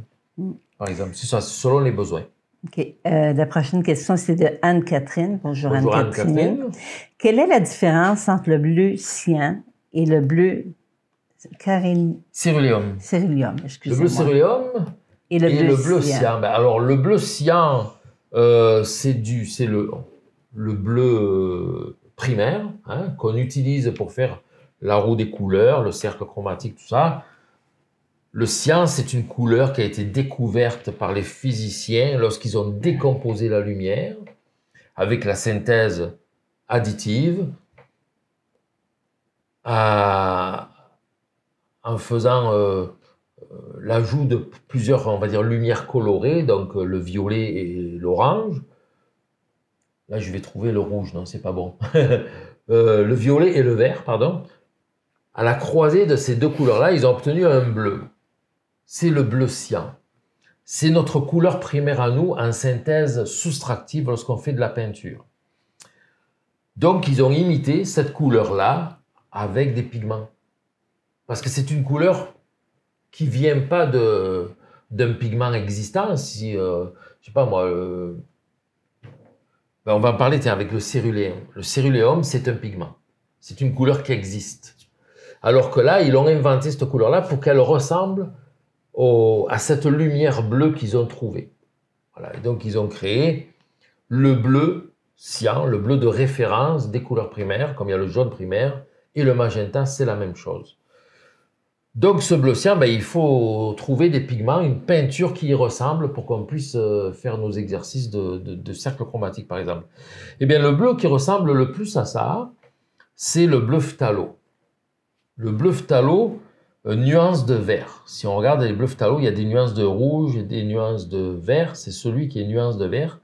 par exemple. C'est ça, selon les besoins. OK. La prochaine question, c'est de Anne Catherine. Bonjour, Anne Catherine. Quelle est la différence entre le bleu cyan et le bleu Céryllium. Céryllium, excusez-moi. Le bleu céryllium et le bleu cyan. Ben, alors, le bleu cyan, c'est le bleu primaire, hein, qu'on utilise pour faire la roue des couleurs, le cercle chromatique, tout ça. Le cyan, c'est une couleur qui a été découverte par les physiciens lorsqu'ils ont décomposé la lumière avec la synthèse additive en faisant l'ajout de plusieurs, on va dire, lumières colorées, donc le violet et l'orange. Là, je vais trouver le rouge, non, c'est pas bon. Le violet et le vert, pardon. À la croisée de ces deux couleurs-là, ils ont obtenu un bleu. C'est le bleu cyan. C'est notre couleur primaire à nous en synthèse soustractive lorsqu'on fait de la peinture. Donc, ils ont imité cette couleur-là avec des pigments. Parce que c'est une couleur qui ne vient pas d'un pigment existant. Si, je sais pas moi, ben on va en parler avec le céryllium. Le céryllium, c'est un pigment. C'est une couleur qui existe. Alors que là, ils ont inventé cette couleur-là pour qu'elle ressemble à cette lumière bleue qu'ils ont trouvée. Voilà. Et donc, ils ont créé le bleu cyan, le bleu de référence des couleurs primaires, comme il y a le jaune primaire, et le magenta, c'est la même chose. Donc, ce bleu cyan, ben, il faut trouver des pigments, une peinture qui y ressemble pour qu'on puisse faire nos exercices de cercle chromatique, par exemple. Eh bien, le bleu qui ressemble le plus à ça, c'est le bleu phthalo. Le bleu phthalo, nuance de vert. Si on regarde les bleus phthalo, il y a des nuances de rouge et des nuances de vert. C'est celui qui est nuance de vert.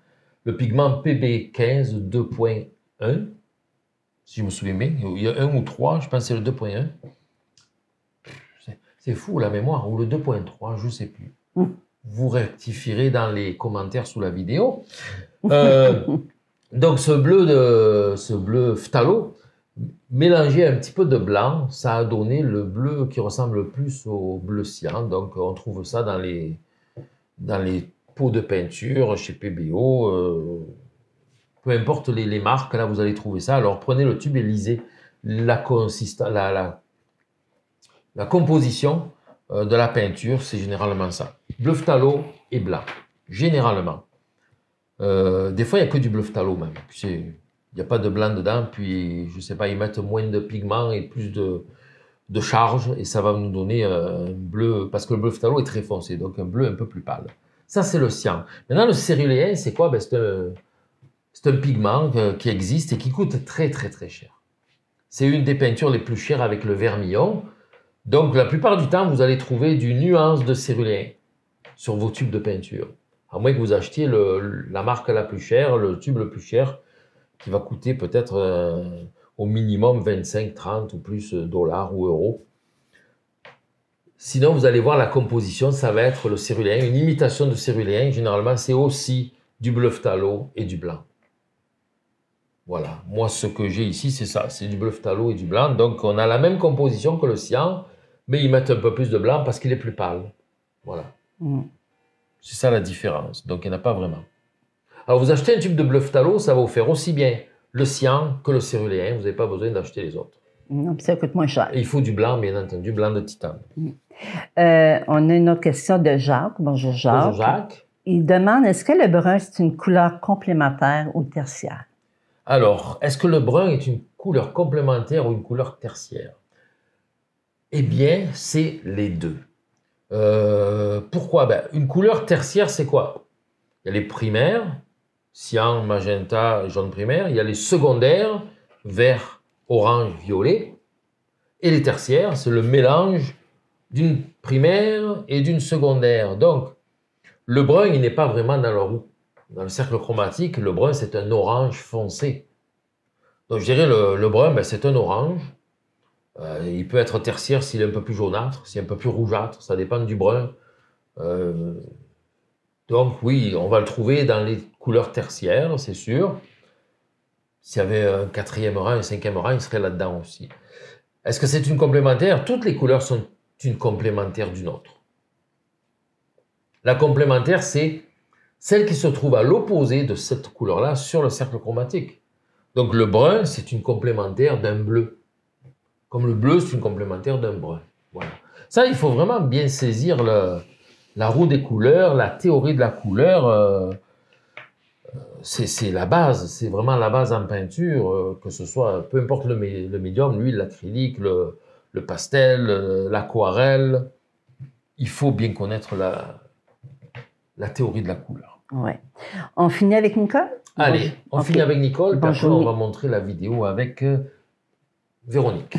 Le pigment PB15 2.1, si je me souviens bien, il y a 1 ou 3, je pense que c'est le 2.1. C'est fou la mémoire, ou le 2.3, je ne sais plus. Vous rectifierez dans les commentaires sous la vidéo. Donc ce bleu phthalo, mélanger un petit peu de blanc, ça a donné le bleu qui ressemble le plus au bleu cyan. Donc, on trouve ça dans les pots de peinture, chez PBO, peu importe les marques, là, vous allez trouver ça. Alors, prenez le tube et lisez la composition de la peinture, c'est généralement ça. Bleu phthalo et blanc, généralement. Des fois, il n'y a que du bleu phthalo même, c'est... Il n'y a pas de blanc dedans, puis, je ne sais pas, ils mettent moins de pigments et plus de charge, et ça va nous donner un bleu, parce que le bleu phthalo est très foncé, donc un bleu un peu plus pâle. Ça, c'est le cyan. Maintenant, le céryllium, c'est quoi? Ben, c'est un pigment qui existe et qui coûte très, très, très cher. C'est une des peintures les plus chères avec le vermillon. Donc, la plupart du temps, vous allez trouver du nuance de céryllium sur vos tubes de peinture. À moins que vous achetiez la marque la plus chère, le tube le plus cher, qui va coûter peut-être au minimum 25, 30 ou plus dollars ou euros. Sinon, vous allez voir la composition, ça va être le céryllium, une imitation de céryllium. Généralement, c'est aussi du bleu phthalo et du blanc. Voilà, moi, ce que j'ai ici, c'est ça, c'est du bleu phthalo et du blanc. Donc, on a la même composition que le cyan, mais ils mettent un peu plus de blanc parce qu'il est plus pâle. Voilà. C'est ça la différence. Donc, il n'y en a pas vraiment. Alors, vous achetez un tube de bleu phthalo, ça va vous faire aussi bien le cyan que le céryllium. Vous n'avez pas besoin d'acheter les autres. Non, puis ça coûte moins cher. Et il faut du blanc, bien entendu, blanc de titane. On a une autre question de Jacques. Bonjour, Jacques. Bonjour, Jacques. Il demande, est-ce que le brun, c'est une couleur complémentaire ou tertiaire? Alors, est-ce que le brun est une couleur complémentaire ou une couleur tertiaire? Eh bien, c'est les deux. Pourquoi? Ben, une couleur tertiaire, c'est quoi? Il y a les primaires, cyan, magenta, jaune primaire. Il y a les secondaires, vert, orange, violet. Et les tertiaires, c'est le mélange d'une primaire et d'une secondaire. Donc, le brun, il n'est pas vraiment dans la roue. Dans le cercle chromatique, le brun, c'est un orange foncé. Donc, je dirais, le brun, ben, c'est un orange. Il peut être tertiaire s'il est un peu plus jaunâtre, s'il est un peu plus rougeâtre. Ça dépend du brun. Donc oui, on va le trouver dans les couleurs tertiaires, c'est sûr. S'il y avait un quatrième rang, un cinquième rang, il serait là-dedans aussi. Est-ce que c'est une complémentaire? Toutes les couleurs sont une complémentaire d'une autre. La complémentaire, c'est celle qui se trouve à l'opposé de cette couleur-là sur le cercle chromatique. Donc le brun, c'est une complémentaire d'un bleu. Comme le bleu, c'est une complémentaire d'un brun. Voilà. Ça, il faut vraiment bien saisir la roue des couleurs, la théorie de la couleur. C'est la base, c'est vraiment la base en peinture, que ce soit, peu importe le médium, l'huile, l'acrylique, le pastel, l'aquarelle. Il faut bien connaître la théorie de la couleur. Ouais. On finit avec Nicole? Allez, on finit avec Nicole, puis après on va montrer la vidéo avec Véronique.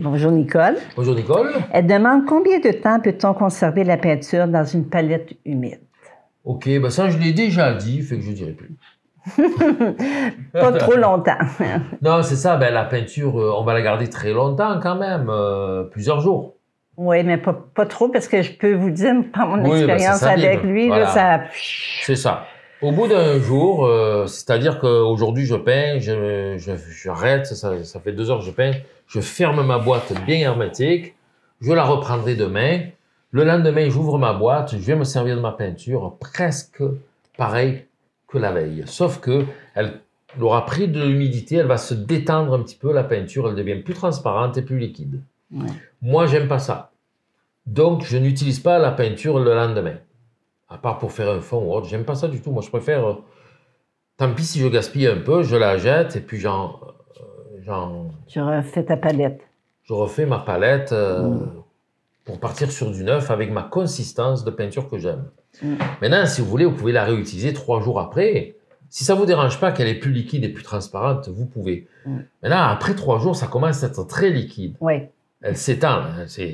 Bonjour Nicole. Bonjour Nicole. Elle demande combien de temps peut-on conserver la peinture dans une palette humide? OK, ben ça, je l'ai déjà dit, fait que je ne dirai plus. Pas trop longtemps. Non, c'est ça, ben, la peinture, on va la garder très longtemps quand même, plusieurs jours. Oui, mais pas trop, parce que je peux vous dire, par mon expérience ben avec lui, voilà. C'est ça. Au bout d'un jour, c'est-à-dire qu'aujourd'hui, je peins, j'arrête, ça fait 2 heures que je peins, je ferme ma boîte bien hermétique, je la reprendrai demain. Le lendemain, j'ouvre ma boîte, je vais me servir de ma peinture presque pareil que la veille. Sauf qu'elle aura pris de l'humidité, elle va se détendre un petit peu, la peinture, elle devient plus transparente et plus liquide. Ouais. Moi, j'aime pas ça. Donc, je n'utilise pas la peinture le lendemain. À part pour faire un fond ou autre, j'aime pas ça du tout. Moi, je préfère... tant pis si je gaspille un peu, je la jette et puis je refais ta palette. Je refais ma palette... pour partir sur du neuf avec ma consistance de peinture que j'aime. Maintenant, si vous voulez, vous pouvez la réutiliser 3 jours après. Si ça ne vous dérange pas qu'elle est plus liquide et plus transparente, vous pouvez. Maintenant, après 3 jours, ça commence à être très liquide. Oui. Elle s'étend,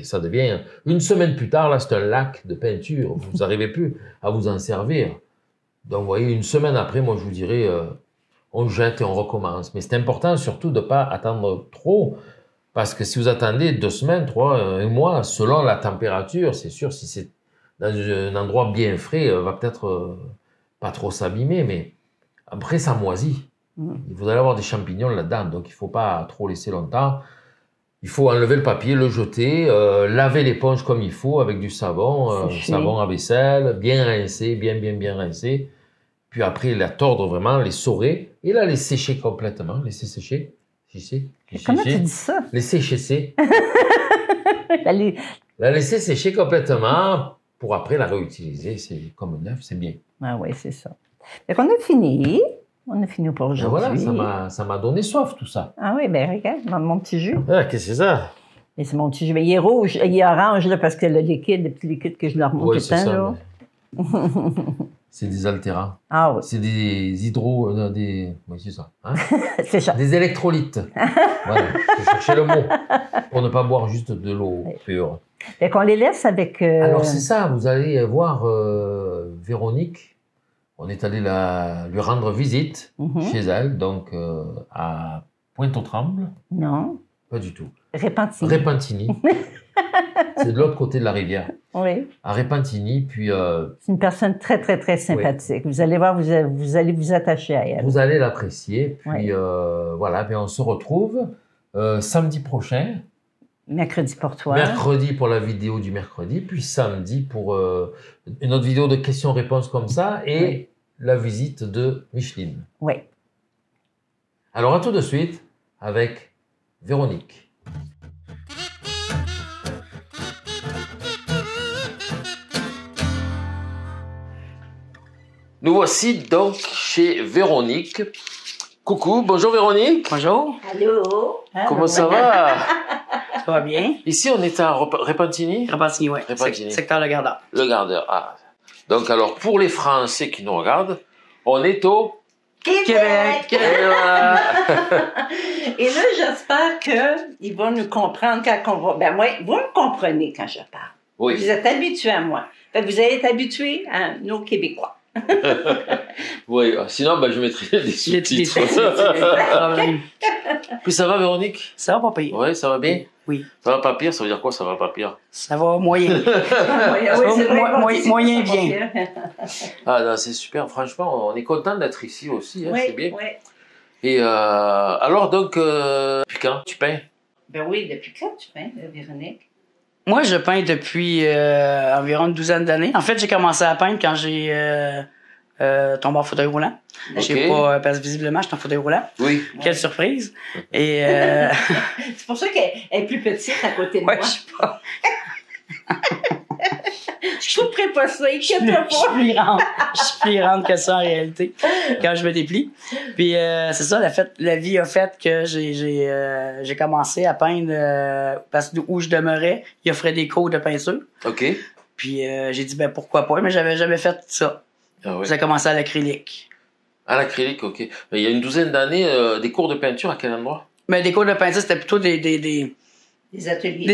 ça devient... Une semaine plus tard, là, c'est un lac de peinture. Vous n'arrivez plus à vous en servir. Donc, vous voyez, une semaine après, moi, je vous dirais, on jette et on recommence. Mais c'est important, surtout, de ne pas attendre trop. Parce que si vous attendez 2 semaines, 3, 1 mois, selon la température, c'est sûr, si c'est dans un endroit bien frais, va peut-être pas trop s'abîmer, mais après, ça moisit. Vous allez avoir des champignons là-dedans, donc il ne faut pas trop laisser longtemps. Il faut enlever le papier, le jeter, laver l'éponge comme il faut avec du savon, savon à vaisselle, bien rincé, bien rincé. Puis après, la tordre vraiment, les essorer et la laisser sécher complètement, laisser sécher. Comment tu dis ça? Laisser sécher. La laisser sécher complètement pour après la réutiliser. C'est comme neuf, c'est bien. Ah oui, c'est ça. Donc, on a fini. On a fini pour aujourd'hui. Voilà, ça m'a donné soif, tout ça. Ah oui, bien, regarde, mon petit jus. Ah, qu'est-ce que c'est ça? C'est mon petit jus. Mais il est rouge, il est orange, là, parce que le liquide, le petit liquide que je leur remonte tout le temps, là. C'est des altérants. Ah oui. C'est des hydro... Oui, c'est ça. Hein? C'est ça. Des électrolytes. Voilà, je cherchais le mot. Pour ne pas boire juste de l'eau pure. Fait qu'on les laisse avec... Alors, c'est ça. Vous allez voir Véronique. On est allé lui rendre visite chez elle, donc à Pointe-aux-Trembles. Non. Pas du tout. Repentigny. Repentigny. C'est de l'autre côté de la rivière. Oui. À Repentigny, puis... C'est une personne très, très sympathique. Oui. Vous allez voir, vous allez vous attacher à elle. Vous allez l'apprécier. Puis oui. Voilà, bien, on se retrouve samedi prochain. Mercredi pour toi. Mercredi pour la vidéo du mercredi, puis samedi pour une autre vidéo de questions-réponses comme ça et la visite de Micheline. Oui. Alors, à tout de suite avec Véronique. Nous voici donc chez Véronique. Coucou, bonjour Véronique. Bonjour. Allô. Comment ça va? Ça va bien. Ici, on est à Repentigny? Repentigny, oui. Repentigny. Secteur Le Gardeur. Le Gardeur, ah. Donc alors, pour les Français qui nous regardent, on est au... Québec! Et là, j'espère qu'ils vont nous comprendre quand on va... Ben moi, vous me comprenez quand je parle. Oui. Vous êtes habitués à moi. Fait que vous allez être habitués à nos Québécois. Oui, sinon, ben, je mettrais des sous-titres. Puis ça va, Véronique? Ça va pas pire. Oui, ça va bien? Oui. Ça va pas pire, ça veut dire quoi, ça va pas pire? Ça va moyen. Moyen bien. Ah non, c'est super. Franchement, on est content d'être ici aussi, hein, oui, c'est bien. Oui. Et alors, donc, depuis quand tu peins? Ben oui, depuis quand tu peins, Véronique? Moi, je peins depuis environ une douzaine d'années. En fait, j'ai commencé à peindre quand j'ai... tombé en fauteuil roulant. Okay. J'ai pas, parce que visiblement, j'étais en fauteuil roulant. Oui. Quelle surprise. Et, c'est pour ça qu'elle est plus petite à côté de moi. Je sais pas. Je couperais pas ça, inquiète-toi pas. Je suis plus grande que ça en réalité, quand je me déplie. Puis c'est ça, la vie a fait que j'ai commencé à peindre, parce que où je demeurais, il offrait des cours de peinture. OK. Puis j'ai dit, ben pourquoi pas, mais j'avais jamais fait ça. Ah oui. J'ai commencé à l'acrylique. À l'acrylique, OK. Mais il y a une douzaine d'années, des cours de peinture à quel endroit? Mais des cours de peinture, c'était plutôt des ateliers. Des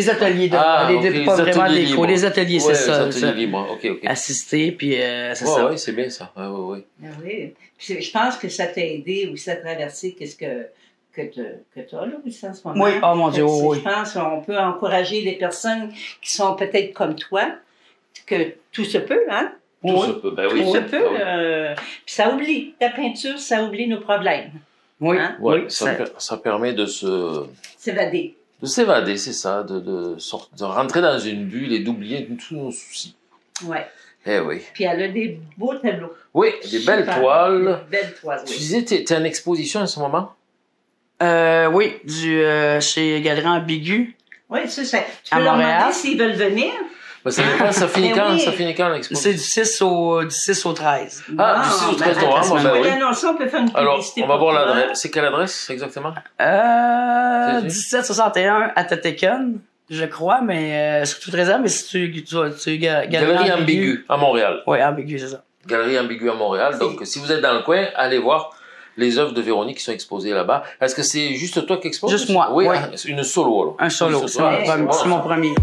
ateliers, de... ah, des... Okay. Pas les vraiment des cours, des ateliers, ouais, c'est ça. Des ateliers libres, OK, OK. Assistés, puis c'est ça. Oui, c'est bien ça. Ah, oui, oui. Ah, oui. Puis, je pense que ça t'a aidé ou ça t'a traversé qu'est-ce que tu as là aussi en ce moment. Oui, oh mon Dieu, oui. Je pense qu'on peut encourager les personnes qui sont peut-être comme toi, que tout se peut, hein? Tout se peut, ben oui. Tout se peut, puis ça oublie, la peinture, ça oublie nos problèmes. Oui, hein? Ouais, oui. Ça permet de se... S'évader. De s'évader, c'est ça, de rentrer dans une bulle et d'oublier tous nos soucis. Oui. Eh oui. Puis elle a des beaux tableaux. Oui, des belles toiles. Des belles toiles, oui. Tu disais, tu es en exposition en ce moment? Oui, chez Galerie Ambiguë. Oui, c'est ça. Tu peux leur demander s'ils veulent venir. Ben, ça dépend, ça finit quand, oui. Ça finit quand l'expo? C'est du 6 au 13. Ah, non, du 6 au 13 novembre, ben oui. Alors, ça, on peut faire une publicité. Alors, on va voir l'adresse. C'est quelle adresse, exactement? 1761 à Tatécon, je crois, mais sur toute réserve, mais si tu Galerie Ambiguë, à Montréal. Oui, Ambiguë, c'est ça. Galerie Ambiguë à Montréal. Donc, si vous êtes dans le coin, allez voir les œuvres de Véronique qui sont exposées là-bas. Est-ce que c'est juste toi qui exposes? Juste moi, oui. Oui. Une solo, alors. Un solo, c'est mon premier.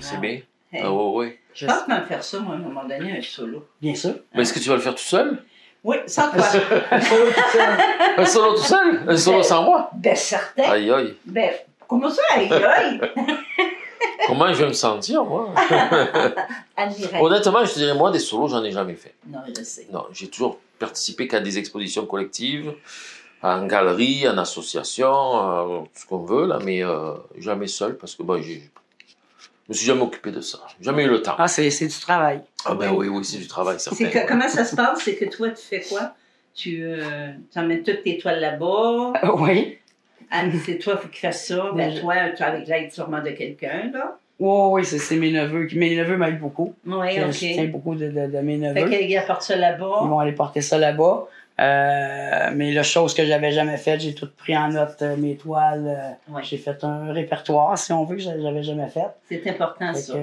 C'est bien. Hey. Ah, ouais, ouais. Je pense m'en faire ça, moi, à un moment donné, un solo. Bien sûr. Mais est-ce que tu vas le faire tout seul? Oui, sans toi. Un solo tout seul? Un solo tout seul? Un solo sans moi? Ben, certain. Aïe, aïe. Ben, comment ça, aïe, aïe? Comment je vais me sentir, moi? Honnêtement, je te dirais, moi, des solos, j'en ai jamais fait. Non, je sais. Non, j'ai toujours participé qu'à des expositions collectives, en galerie, en association, tout ce qu'on veut, là, mais jamais seul, parce que, ben, je me suis jamais occupé de ça. Jamais eu le temps. Ah, c'est du travail. Ah ben oui, oui, c'est du travail, certain. Comment ça se passe? C'est que toi, tu fais quoi? Tu emmènes toutes tes toiles là-bas. Oui. Ah, mais c'est toi, il faut qu'il fasse ça. Ben, toi, tu es avec l'aide sûrement de quelqu'un, là. Oh, oui, c'est mes neveux. Mes neveux m'aident beaucoup. Oui, OK. Je tiens beaucoup de mes neveux. Fait qu'ils apportent ça là-bas. Ils vont aller porter ça là-bas. Mais la chose que j'avais jamais faite, j'ai tout pris en note, mes toiles. Ouais. J'ai fait un répertoire, si on veut, que j'avais jamais fait. C'est important, fait ça.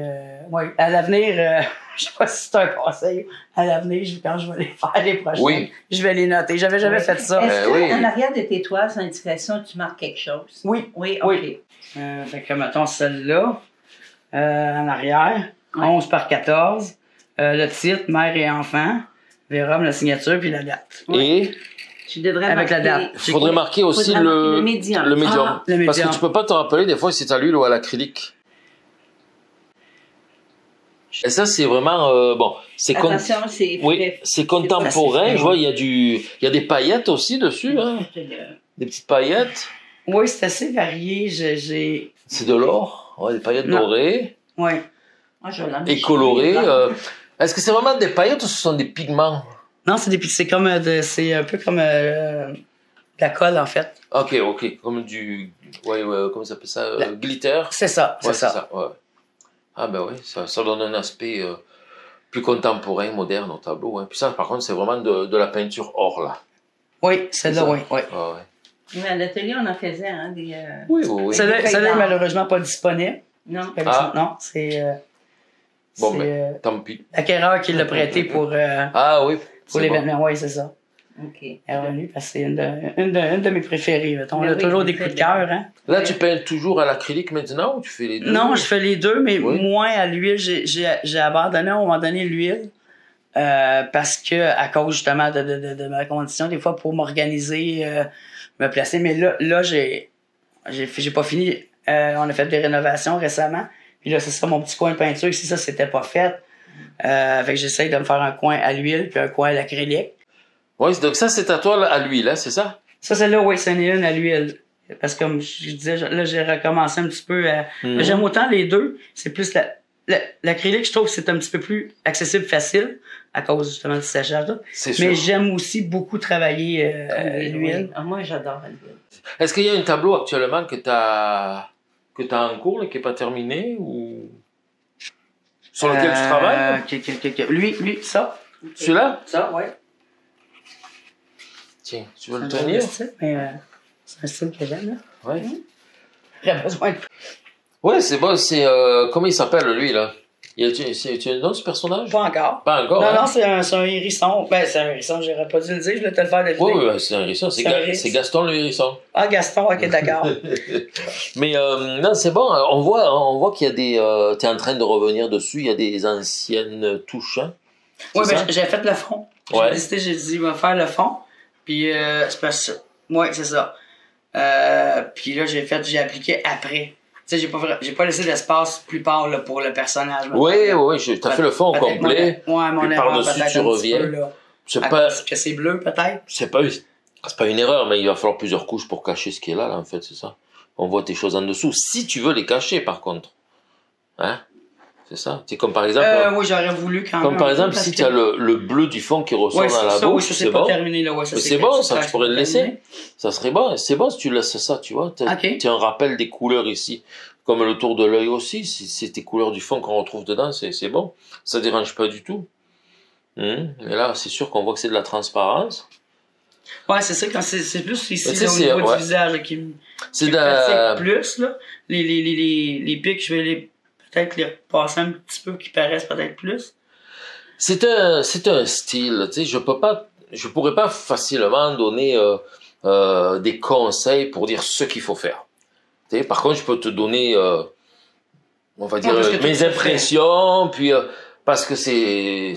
Oui, à l'avenir, je sais pas si c'est un conseil, à l'avenir, quand je vais les faire les prochaines, oui, je vais les noter. J'avais jamais fait ça. Est-ce qu'en arrière de tes toiles, sans indication, tu marques quelque chose? Oui. Oui, OK. Oui. Fait que, mettons, celle-là, en arrière, ouais. 11 par 14, le titre, mère et enfant. Vérom, la signature, puis la date. Oui. Et? Tu devrais avec marquer... la date. Il faudrait marquer aussi le médium. Le médium. Ah, le médium. Parce que tu peux pas te rappeler des fois si c'est à l'huile ou à l'acrylique. Et ça, c'est vraiment... bon, c'est oui, contemporain. Je vois, il y a des paillettes aussi dessus. Hein. Des petites paillettes. Oui, c'est assez varié. C'est de l'or. Ouais, des paillettes dorées. Oui. Ah, et colorées. Est-ce que c'est vraiment des paillettes ou ce sont des pigments? Non, c'est un peu comme de la colle, en fait. OK, OK. Comme du... Ouais, ouais, comment ça s'appelle ça? Glitter? C'est ça, ouais, c'est ça. Ouais. Ah ben oui, ça donne un aspect plus contemporain, moderne au tableau. Hein. Puis ça, par contre, c'est vraiment de la peinture or, là. Oui, celle-là, oui. Oui. Ah, ouais. Mais à l'atelier, on en faisait, hein, des... Oui, oui, oui. Celle-là est malheureusement pas disponible. Non. Ah. Non, c'est... Bon, ben, tant pis. L'acquéreur qui l'a prêté pour l'événement, oui, c'est ça. Okay. Revenu, parce que c'est une de mes préférées. On a toujours des coups de cœur. Hein? Là, tu peins toujours à l'acrylique Medina ou tu fais les deux? Non, je fais les deux, mais moins à l'huile. J'ai abandonné à un moment donné l'huile parce que, à cause justement de ma condition, des fois pour m'organiser, me placer. Mais là j'ai pas fini. On a fait des rénovations récemment. Puis là, c'est ça, mon petit coin de peinture. Si ça, c'était pas fait, fait que j'essaye de me faire un coin à l'huile puis un coin à l'acrylique. Oui, donc ça, c'est ta toile à l'huile, hein, c'est ça? Ça, celle-là, oui, c'en est une à l'huile. Parce que, comme je disais, là, j'ai recommencé un petit peu à... J'aime autant les deux. C'est plus l'acrylique, je trouve que c'est un petit peu plus accessible, facile, à cause, justement, du séchage. Mais j'aime aussi beaucoup travailler l'huile. Oui. Moi, j'adore l'huile. Est-ce qu'il y a un tableau actuellement que tu as en cours, là, qui n'est pas terminé, ou... Sur lequel tu travailles? Lui, ça. Celui-là? Ça, oui. Tiens, tu veux le tenir? C'est un style que j'aime, là. Ouais. J'aurais besoin de... Ouais, c'est bon, c'est... comment il s'appelle, lui, là? Tu as un nom, ce personnage? Pas encore. Pas encore, non, hein? Non, c'est un hérisson. Ben, c'est un hérisson, j'aurais pas dû le dire, je voulais te le faire deviner. Oui, ouais, c'est un hérisson, c'est Gaston le hérisson. Ah, Gaston, ok, d'accord. Mais non, c'est bon, on voit qu'il y a des... t'es en train de revenir dessus, il y a des anciennes touches, hein? Oui, ben, j'ai fait le fond. Ouais. J'ai décidé, il va faire le fond. Puis, c'est parce que... Ouais, c'est ça. Puis là, j'ai appliqué après. Tu sais, j'ai pas laissé d'espace plus tard là, pour le personnage. Oui, oui, t'as fait le fond complet. Ouais, mon erreur, par-dessus, tu reviens. C'est pas... que c'est bleu, peut-être? C'est pas une erreur, mais il va falloir plusieurs couches pour cacher ce qui est là, en fait, c'est ça. On voit tes choses en dessous. Si tu veux les cacher, par contre. Hein? C'est ça? C'est comme par exemple. Oui, j'aurais voulu quand même. Comme par exemple, si tu as le bleu du fond qui ressort dans la bouche. C'est pas terminé là. Ouais, c'est bon, ça, tu pourrais le laisser. Ça serait bon. C'est bon si tu laisses ça, tu vois. Tu as un rappel des couleurs ici. Comme le tour de l'œil aussi. C'est tes couleurs du fond qu'on retrouve dedans, c'est bon. Ça dérange pas du tout. Et là, c'est sûr qu'on voit que c'est de la transparence. Ouais, c'est ça, quand c'est plus ici, au niveau du visage qui me. C'est plus, là. Les pics, je vais les. Peut-être les repasser un petit peu, qui paraissent peut-être plus. C'est un style, tu sais, je pourrais pas facilement donner des conseils pour dire ce qu'il faut faire. Tu sais, par contre, je peux te donner, on va dire, mes impressions, puis parce que c'est,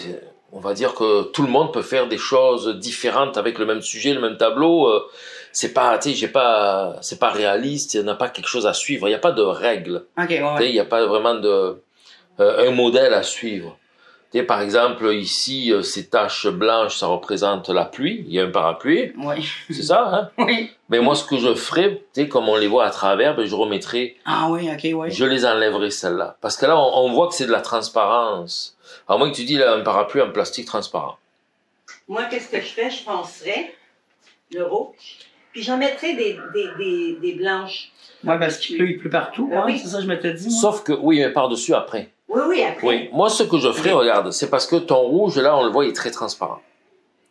on va dire que tout le monde peut faire des choses différentes avec le même sujet, le même tableau. C'est pas, tu sais, c'est pas réaliste, il n'y a pas quelque chose à suivre, il n'y a pas de règle. Okay, ouais. Tu sais, il n'y a pas vraiment un modèle à suivre. Tu sais, par exemple, ici, ces taches blanches, ça représente la pluie, il y a un parapluie. Oui. C'est ça, hein? Oui. Mais moi, ce que je ferais, tu sais, comme on les voit à travers, ben, je remettrais. Ah oui, ok, oui. Je les enlèverais, celles-là. Parce que là, on voit que c'est de la transparence. À moins que tu dis, là, un parapluie en plastique transparent. Moi, qu'est-ce que je fais? Je penserais le rouge. Puis j'en mettrais des blanches. Oui, parce qu'il pleut, partout. Ben hein, oui. C'est ça que je m'étais dit. Moi. Sauf que, oui, mais par-dessus après. Oui, après. Oui. Moi, ce que je ferais, regarde, c'est parce que ton rouge, là, on le voit, il est très transparent.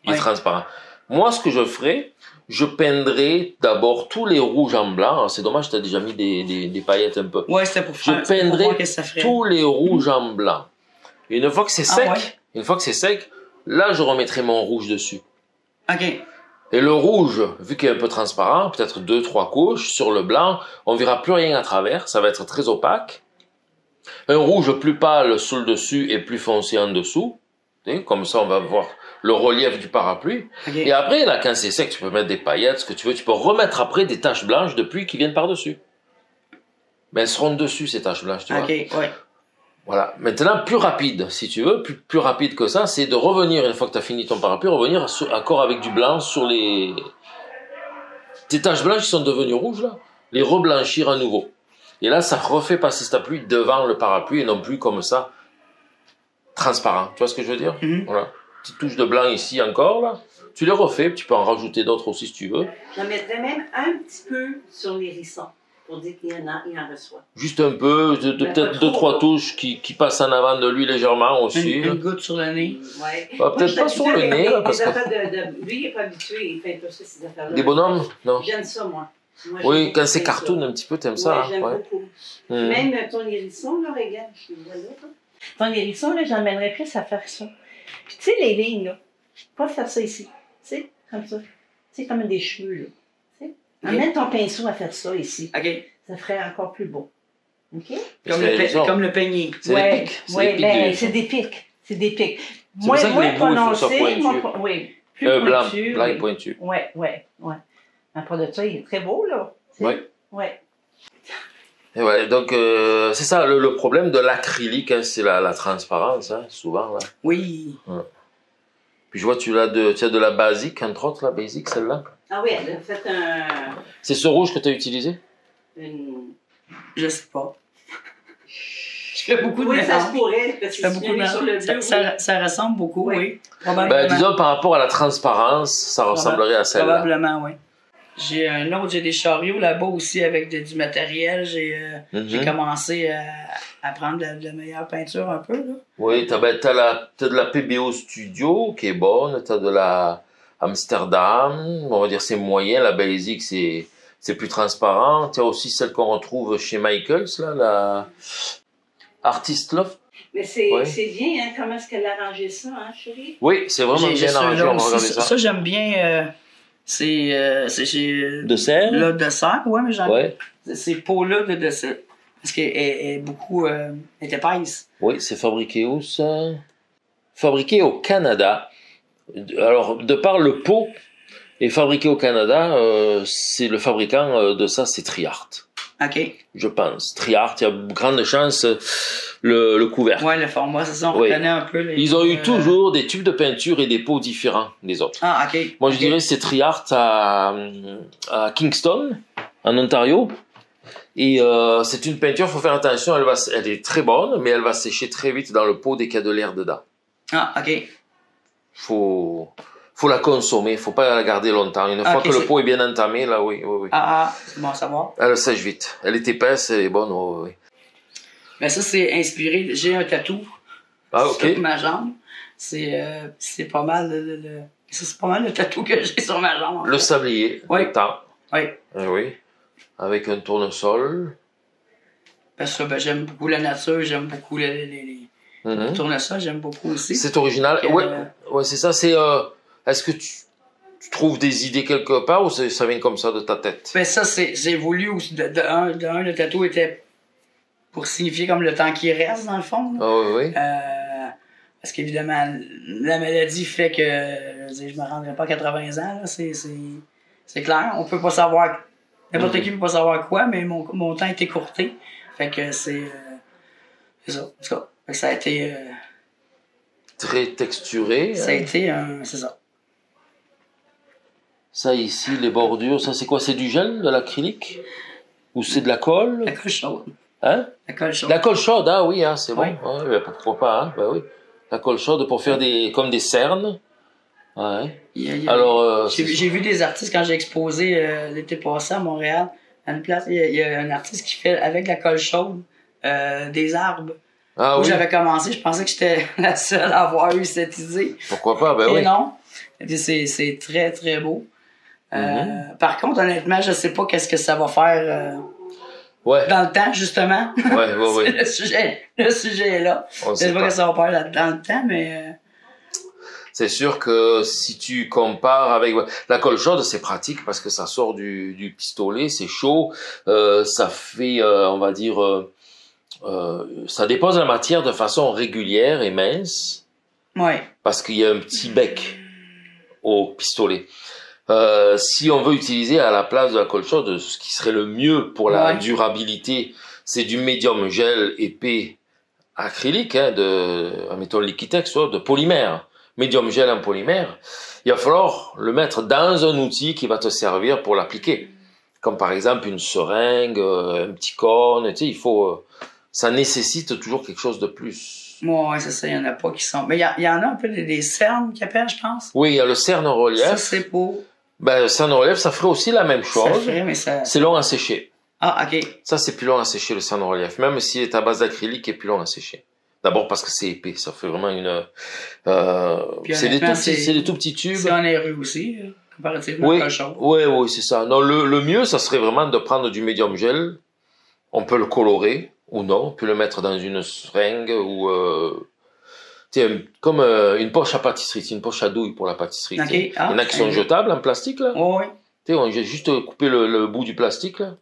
Il est transparent. Moi, ce que je ferais, je peindrais d'abord tous les rouges en blanc. C'est dommage, tu as déjà mis des paillettes un peu. Oui, c'était pour faire. Je peindrais tous les rouges en blanc. Et une fois que c'est sec, là, je remettrai mon rouge dessus. OK. Et le rouge, vu qu'il est un peu transparent, peut-être 2-3 couches sur le blanc, on ne verra plus rien à travers, ça va être très opaque. Un rouge plus pâle sur le dessus et plus foncé en dessous. Comme ça, on va voir le relief du parapluie. Okay. Et après, là, quand c'est sec, tu peux mettre des paillettes, ce que tu veux. Tu peux remettre après des taches blanches de pluie qui viennent par-dessus. Mais elles seront dessus, ces taches blanches, tu vois. Ouais. Voilà. Maintenant, plus rapide, si tu veux, plus rapide que ça, c'est de revenir, une fois que tu as fini ton parapluie, revenir encore avec du blanc sur les... Tes taches blanches qui sont devenues rouges, là, les reblanchir à nouveau. Et là, ça refait passer ta pluie devant le parapluie et non plus comme ça, transparent. Tu vois ce que je veux dire? Voilà. Petite touche de blanc ici encore, là. Tu les refais, tu peux en rajouter d'autres aussi si tu veux. J'en mettrais même un petit peu sur les hérissons. Pour dire qu'il en reçoit. Juste un peu, peut-être 2-3 touches qui passent en avant de lui légèrement aussi. Une goutte sur le nez. Ouais. Ah, peut-être pas sur le nez. Parce que... Lui, il n'est pas habitué, il fait un peu ça, ces affaires-là. Des bonhommes? Non. J'aime ça, moi. Oui, quand c'est cartoon un petit peu, t'aimes ça. J'aime beaucoup. Même ton hérisson, là, regarde, je le vois là. Ton hérisson, là, j'emmènerais plus à faire ça. Puis tu sais, les lignes, là, pas faire ça ici. Tu sais, comme ça. C'est comme des cheveux, là. Tu sais? Amène ton pinceau à faire ça ici. OK. Ça ferait encore plus beau. OK? Comme le peigné. Oui, c'est des pics. C'est des pics. Moins prononcé, oui. Plus pointu. Blanc et pointu. Oui, oui, oui. Après de ça, il est très beau, là. Oui. Oui. Et ouais, donc, c'est ça, le problème de l'acrylique, hein, c'est la transparence, hein, souvent. Là. Oui. Ouais. Puis je vois, tu as de la basique, entre autres, la basique, celle-là. Ah oui, elle a fait un... C'est ce rouge que tu as utilisé? Je sais pas. Je fais beaucoup de mélange. Oui, ça se pourrait, parce que si on est sur le bleu, ça ressemble beaucoup, oui. Probablement. Ben, disons, par rapport à la transparence, ça ressemblerait à celle-là. Probablement, oui. J'ai un autre, j'ai des chariots là-bas aussi avec du matériel. J'ai commencé à prendre de la meilleure peinture un peu. Là. Oui, t'as de la PBO Studio qui est bonne, t'as de la Amsterdam, on va dire c'est moyen, la Belgique c'est plus transparent. T'as aussi celle qu'on retrouve chez Michaels, là, la Artist Loft. Mais c'est bien, hein, comment est-ce qu'elle a arrangé ça, hein, chérie? Oui, c'est vraiment bien arrangé, on va regarder ça. Ça, j'aime bien... C'est chez... De serre? Là, de serre, oui, mais j'en ai... Ces peaux-là de serre. Parce qu'elle est beaucoup... elle est épaisse. Oui, c'est fabriqué où, ça? Fabriqué au Canada. Alors, de par le pot, et fabriqué au Canada, c'est le fabricant de ça, c'est Triart. OK. Je pense. Triart, il y a grande chance le couvercle. Oui, le format, c'est ça, on reconnaît un peu. Ils ont eu toujours des tubes de peinture et des pots différents des autres. Ah, OK. Moi, je dirais que c'est Triart à Kingston, en Ontario. Et c'est une peinture, il faut faire attention, elle est très bonne, mais elle va sécher très vite dans le pot dès qu'il y a de l'air dedans. Ah, OK. Il faut la consommer, il ne faut pas la garder longtemps. Une fois que le pot est bien entamé, là, oui. Ah, bon, ça va. Elle sèche vite. Elle est épaisse, elle est bonne, oui. Mais ça, c'est inspiré. J'ai un tatou sur ma jambe. C'est pas mal le tatou que j'ai sur ma jambe. Le sablier, le temps. Oui. Oui. Avec un tournesol. Parce que ben, j'aime beaucoup la nature, j'aime beaucoup le tournesol, j'aime beaucoup aussi. C'est original. Oui, c'est ça, c'est... Est-ce que tu trouves des idées quelque part ou ça vient comme ça de ta tête? Ben ça, j'ai voulu... De un, le tatou était pour signifier comme le temps qui reste, dans le fond. Ah oui. Parce qu'évidemment, la maladie fait que... Je me rendrai pas à 80 ans, c'est clair. On peut pas savoir... N'importe qui peut pas savoir quoi, mais mon temps est écourté. Fait que c'est ça. En tout cas, fait que ça a été... Très texturé. Ça a été un... C'est ça. Ça ici, les bordures, ça c'est quoi? C'est du gel, de l'acrylique? Ou c'est de la colle? La colle chaude. Hein? La colle chaude. La colle chaude, ah oui, hein, c'est bon. Ouais, ben, pourquoi pas, hein? Ben, oui. La colle chaude pour faire comme des cernes. Ouais. Alors... j'ai vu des artistes, quand j'ai exposé l'été passé à Montréal, à une place, il y a un artiste qui fait, avec la colle chaude, des arbres. Ah, où j'avais commencé, je pensais que j'étais la seule à avoir eu cette idée. Pourquoi pas, ben oui. Et non. C'est très, très beau. Par contre, honnêtement, je ne sais pas qu'est-ce que ça va faire dans le temps, justement. Oui. Le sujet est là. Je ne sais pas qu'est-ce que ça va faire dans le temps, mais... C'est sûr que si tu compares avec... La colle chaude, c'est pratique parce que ça sort du pistolet, c'est chaud. Ça fait, on va dire... ça dépose la matière de façon régulière et mince. Parce qu'il y a un petit bec au pistolet. Si on veut utiliser à la place de la colle chaude, ce qui serait le mieux pour la durabilité, c'est du médium gel épais acrylique, hein, mettons Liquitex, de polymère. Médium gel en polymère. Il va falloir le mettre dans un outil qui va te servir pour l'appliquer. Comme par exemple une seringue, un petit corne, tu sais, il faut... ça nécessite toujours quelque chose de plus. Oui, c'est ça, il n'y en a pas qui sont... Mais il y en a un peu des cernes qui appellent, je pense. Oui, il y a le cerne en relief. Ça, c'est beau. Ben, le cerne en relief, ça ferait aussi la même chose. Ça ferait, mais ça... C'est long à sécher. Ah, OK. Ça, c'est plus long à sécher, le cerne en relief. Même s'il est à base d'acrylique, il est plus long à sécher. D'abord parce que c'est épais, ça fait vraiment une... c'est des tout petits tubes. C'est dans les rues aussi, comparativement à la chose. Oui, c'est ça. Non, le mieux, ça serait vraiment de prendre du médium gel. On peut le colorer. Ou non, on peut le mettre dans une seringue ou comme une poche à pâtisserie, c'est une poche à douille pour la pâtisserie. Okay. Ah, il y en a qui sont jetables en plastique, là. Oh, oui. On a juste coupé le bout du plastique, là,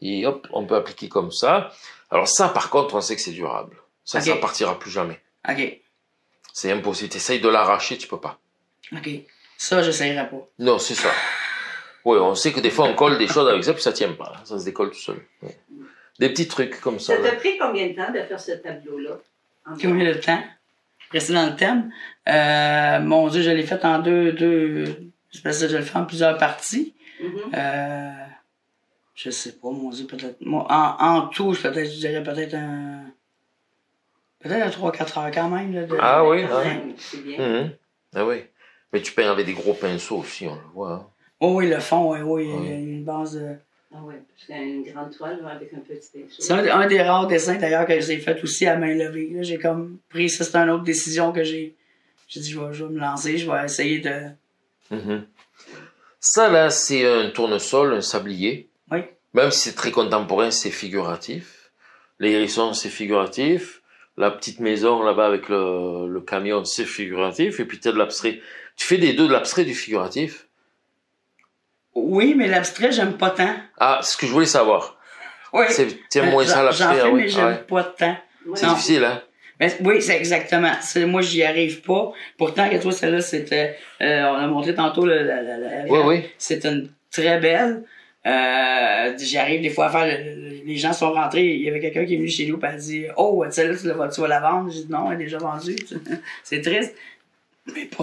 et hop, on peut appliquer comme ça. Alors ça, par contre, on sait que c'est durable. Ça, okay, ça ne partira plus jamais. Okay. C'est impossible. Tu essayes de l'arracher, tu ne peux pas. OK. Ça, je n'essayerai pas. Non, c'est ça. Oui, on sait que des fois, on colle des choses avec ça, puis ça ne tient pas. Ça se décolle tout seul. Ouais. Des petits trucs comme ça. Ça t'a pris combien de temps de faire ce tableau-là? Combien de temps? Rester dans le thème. Mon Dieu, je l'ai fait en deux... Je le fais en plusieurs parties. Mm-hmm. Je sais pas, mon Dieu, peut-être... En tout, peut-être, je dirais peut-être un... Peut-être 3-4 heures quand même. Là, de, ah oui, ah, bien. Mm-hmm. Ah oui. Mais tu peins avec des gros pinceaux aussi, on le voit. Hein. Oh oui, le fond, oui, oui, oui. Il y a une base de... Ah oui, c'est une grande toile avec un petit pinceau. C'est un des rares dessins d'ailleurs que j'ai fait aussi à main levée. J'ai comme pris, ça c'est une autre décision que j'ai. J'ai dit, je vais me lancer, je vais essayer de... Mm-hmm. Ça là, c'est un tournesol, un sablier. Oui. Même si c'est très contemporain, c'est figuratif. Les hérissons, c'est figuratif. La petite maison là-bas avec le camion, c'est figuratif. Et puis tu as de l'abstrait. Tu fais des deux, de l'abstrait et du figuratif. Oui, mais l'abstrait, j'aime pas tant. Ah, c'est ce que je voulais savoir. Oui. C'est moins ça l'abstrait. J'en fais, mais j'aime pas tant. C'est difficile, hein? Ben, oui, c'est exactement. Moi, j'y arrive pas. Pourtant, que toi, celle-là, c'était... on a montré tantôt... Oui, oui. C'est une très belle. J'y arrive des fois à faire... les gens sont rentrés. Il y avait quelqu'un qui est venu chez nous et a dit « Oh, celle-là, tu vas la vendre? » J'ai dit « Non, elle est déjà vendue. » C'est triste.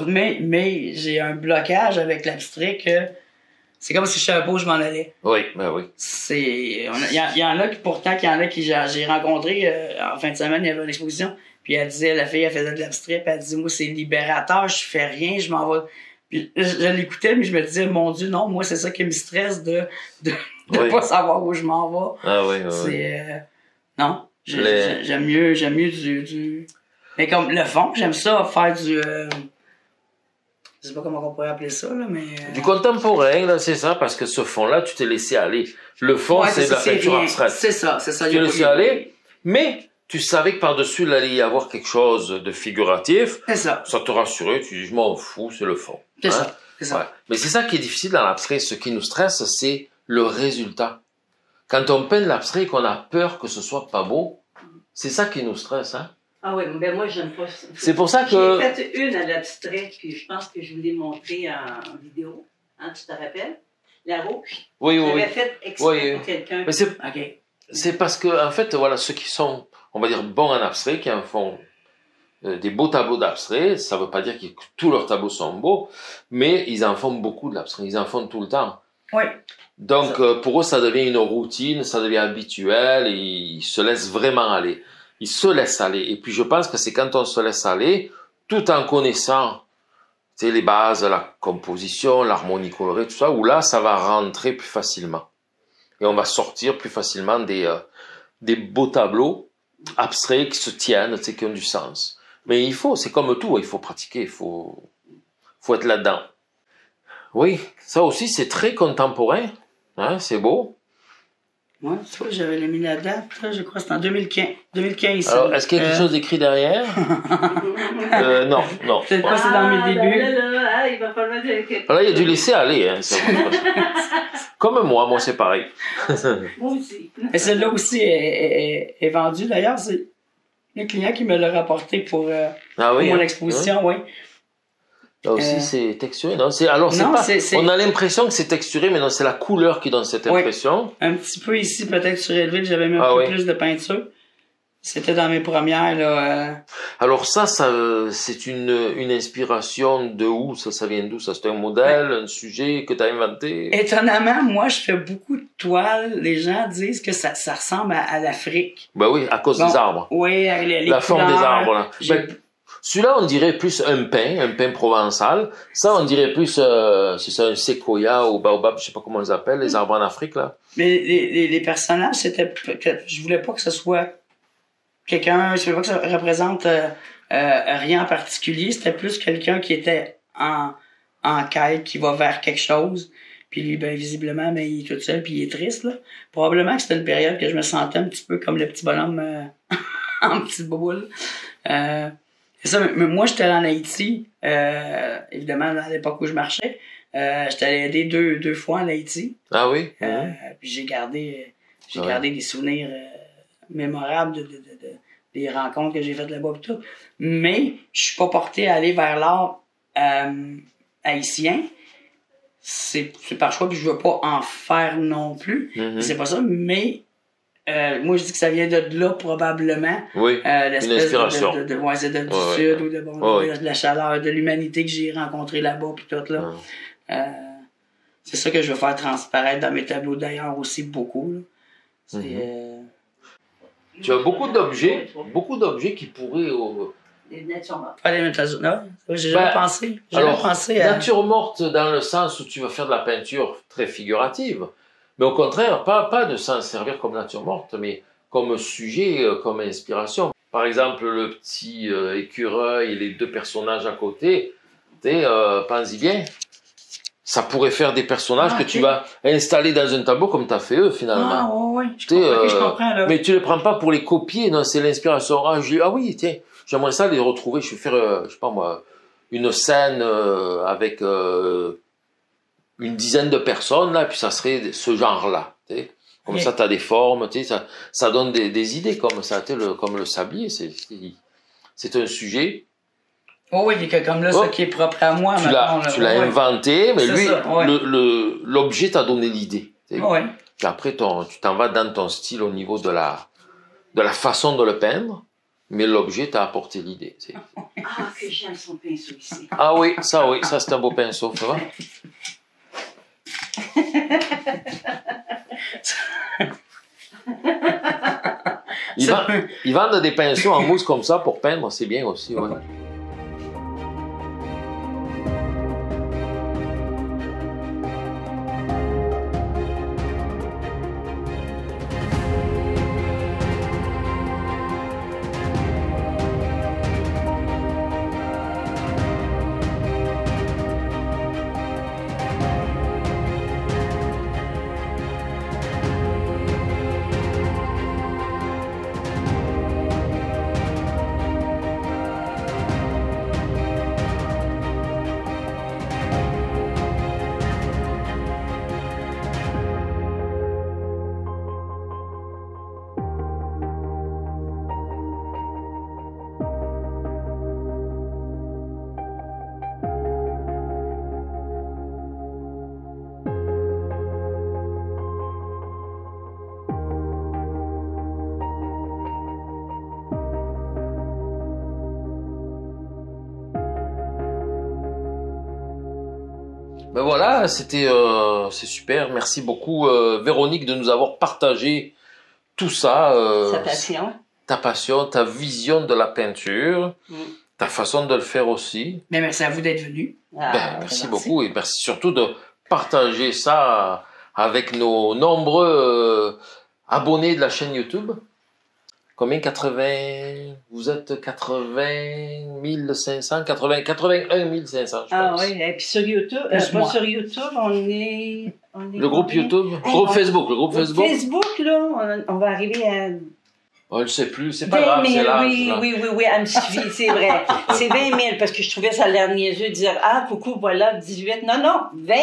Mais j'ai un blocage avec l'abstrait que... C'est comme si je savais pas où je m'en allais. Oui, ben oui. Il y en a qui, j'ai rencontré en fin de semaine, il y avait une exposition, puis elle disait, la fille, elle faisait de l'abstrait, puis elle disait, moi, c'est libérateur, je fais rien, je m'en vais. Puis je l'écoutais, mais je me disais, mon Dieu, non, moi, c'est ça qui me stresse de oui, pas savoir où je m'en vais. Ah oui, oui. C'est. Non, j'aime mieux du. Mais comme le fond, j'aime ça, faire du. Je sais pas comment on pourrait appeler ça, là, mais... Du contemporain, là, c'est ça, parce que ce fond-là, tu t'es laissé aller. Le fond, ouais, c'est de la peinture abstraite. C'est ça, c'est ça. Tu t'es laissé aller, mais tu savais que par-dessus, il allait y avoir quelque chose de figuratif. C'est ça. Ça te rassurait, tu dis, je m'en fous, c'est le fond. C'est hein? Ça, c'est ça. Ouais. Mais c'est ça qui est difficile dans l'abstrait. Ce qui nous stresse, c'est le résultat. Quand on peint l'abstrait et qu'on a peur que ce soit pas beau, c'est ça qui nous stresse, hein? Ah oui, mais moi, j'aime pas ça. C'est pour ça que... J'ai fait une à l'abstrait, puis je pense que je vous l'ai montré en vidéo. Hein, tu te rappelles? La rouge. Oui, oui. J'avais fait exprès pour quelqu'un. Mais c'est... Okay. C'est parce que, en fait, voilà, ceux qui sont, on va dire, bons en abstrait, qui en font des beaux tableaux d'abstrait, ça ne veut pas dire que tous leurs tableaux sont beaux, mais ils en font beaucoup de l'abstrait. Ils en font tout le temps. Oui. Donc, pour eux, ça devient une routine, ça devient habituel, et ils se laissent vraiment aller. Il se laisse aller. Et puis, je pense que c'est quand on se laisse aller, tout en connaissant les bases, la composition, l'harmonie colorée, tout ça, où là, ça va rentrer plus facilement. Et on va sortir plus facilement des beaux tableaux abstraits qui se tiennent, qui ont du sens. Mais il faut, c'est comme tout, il faut pratiquer, il faut être là-dedans. Oui, ça aussi, c'est très contemporain. Hein, c'est beau. Moi, j'avais mis la date, je crois que c'est en 2015. Alors, est-ce qu'il y a quelque chose d'écrit derrière? Non, non. Peut-être pas, c'est dans mes débuts. Là, il va falloir que... Là, il a dû laisser aller. Hein, comme moi, c'est pareil. Moi aussi. Et celle-là aussi est vendue. D'ailleurs, c'est le client qui me l'a rapporté pour mon exposition, oui. Là aussi, c'est texturé, non? On a l'impression que c'est texturé, mais non, c'est la couleur qui donne cette impression. Un petit peu ici, peut-être surélevé, que j'avais mis un peu plus de peinture. C'était dans mes premières, là. Alors ça c'est une inspiration de où? Ça vient d'où? Ça, c'est un modèle, un sujet que tu as inventé? Étonnamment, moi, je fais beaucoup de toiles. Les gens disent que ça ressemble à l'Afrique. Ben oui, à cause des arbres. Oui, les la couleurs, forme des arbres, là. Celui-là, on dirait plus un pin provençal. Ça, on dirait plus c'est ça, un séquoia ou baobab, je sais pas comment on les appelle, les arbres en Afrique, là. Mais les personnages, c'était... Je voulais pas que ce soit quelqu'un... Je voulais pas que ça représente rien en particulier. C'était plus quelqu'un qui était en quête, qui va vers quelque chose. Puis lui, ben, visiblement, mais il est tout seul, puis il est triste, là. Probablement que c'était une période que je me sentais un petit peu comme le petit bonhomme en petite boule. C'est ça, mais moi, j'étais en Haïti, évidemment, à l'époque où je marchais. J'étais allé aider deux fois en Haïti. Ah oui? Puis j'ai gardé des souvenirs mémorables des rencontres que j'ai faites là-bas et tout. Mais je suis pas porté à aller vers l'art haïtien. C'est par choix, puis je veux pas en faire non plus. Mm-hmm. C'est pas ça, mais... moi, je dis que ça vient de là, probablement. Oui, une inspiration. Du Sud, ou de la chaleur, de l'humanité que j'ai rencontrée là-bas, puis tout, là. Ah. C'est ça que je veux faire transparaître dans mes tableaux, d'ailleurs, aussi, beaucoup. Là. C'est, Tu as beaucoup d'objets qui pourraient... Les natures mortes. Ah, les natures mortes. J'ai jamais pensé à... Nature morte, dans le sens où tu vas faire de la peinture très figurative. Mais au contraire, pas de s'en servir comme nature morte, mais comme sujet, comme inspiration. Par exemple, le petit écureuil et les deux personnages à côté, pense-y bien, ça pourrait faire des personnages que tu vas installer dans un tableau comme tu as fait eux, finalement. Ah oui, je comprends là. Mais tu ne les prends pas pour les copier, non, c'est l'inspiration. J'aimerais ça les retrouver, je vais faire, je sais pas moi, une scène avec... une dizaine de personnes, là, puis ça serait ce genre-là. Comme ça, tu as des formes, ça donne des idées comme ça, comme le sablier. C'est un sujet. Oh oui, comme là, ce qui est propre à moi. Tu l'as inventé, mais lui, l'objet t'a donné l'idée. Oui. Puis après, tu t'en vas dans ton style au niveau de la façon de le peindre, mais l'objet t'a apporté l'idée. Ah, que j'aime son pinceau ici. Ah oui, ça c'est un beau pinceau, ça va? Ils vendent des pinceaux en mousse comme ça pour peindre, c'est bien aussi. Ouais. Ben voilà, c'est super. Merci beaucoup, Véronique, de nous avoir partagé tout ça. Ta passion, ta vision de la peinture, ta façon de le faire aussi. Ben, merci à vous d'être venu. Merci beaucoup et merci surtout de partager ça avec nos nombreux abonnés de la chaîne YouTube. Combien? 80... Vous êtes 80 500, 81 500, je pense. Ah oui, et puis sur YouTube, sur YouTube, on est le groupe YouTube, le groupe Facebook. Facebook, là, on va arriver à... On ne le sait plus, c'est pas grave, c'est large. Oui, elle me suffit, c'est vrai. C'est 20 000, parce que je trouvais ça l'air niaiseux de dire « Ah, coucou, voilà, 18 ». Non, non, 20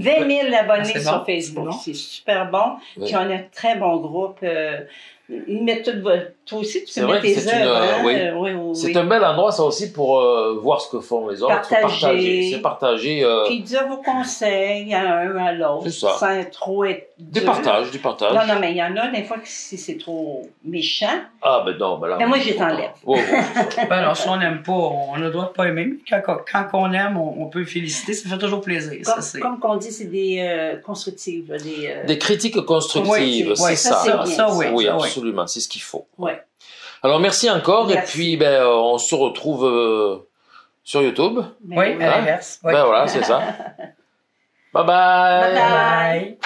000 abonnés sur Facebook. C'est super bon. Oui. Puis on a un très bon groupe... toi aussi, tu peux mettre tes œuvres. C'est un bel endroit, ça aussi, pour voir ce que font les autres. Partager. Puis dire vos conseils à un à l'autre. Sans trop être... Du partage. Non, mais il y en a des fois que si c'est trop méchant... Ah, ben non, ben là... Mais moi, je t'enlève. Ben alors, si on n'aime pas, on a le droit de pas aimer. Quand on aime, on peut féliciter. Ça fait toujours plaisir. Comme qu'on dit, c'est des constructives. Des critiques constructives, c'est ça. Ça, oui. Absolument, c'est ce qu'il faut. Ouais. Alors, merci encore. Merci. Et puis, on se retrouve sur YouTube. Oui, à l'inverse. Voilà, c'est ça. Bye bye. Bye bye.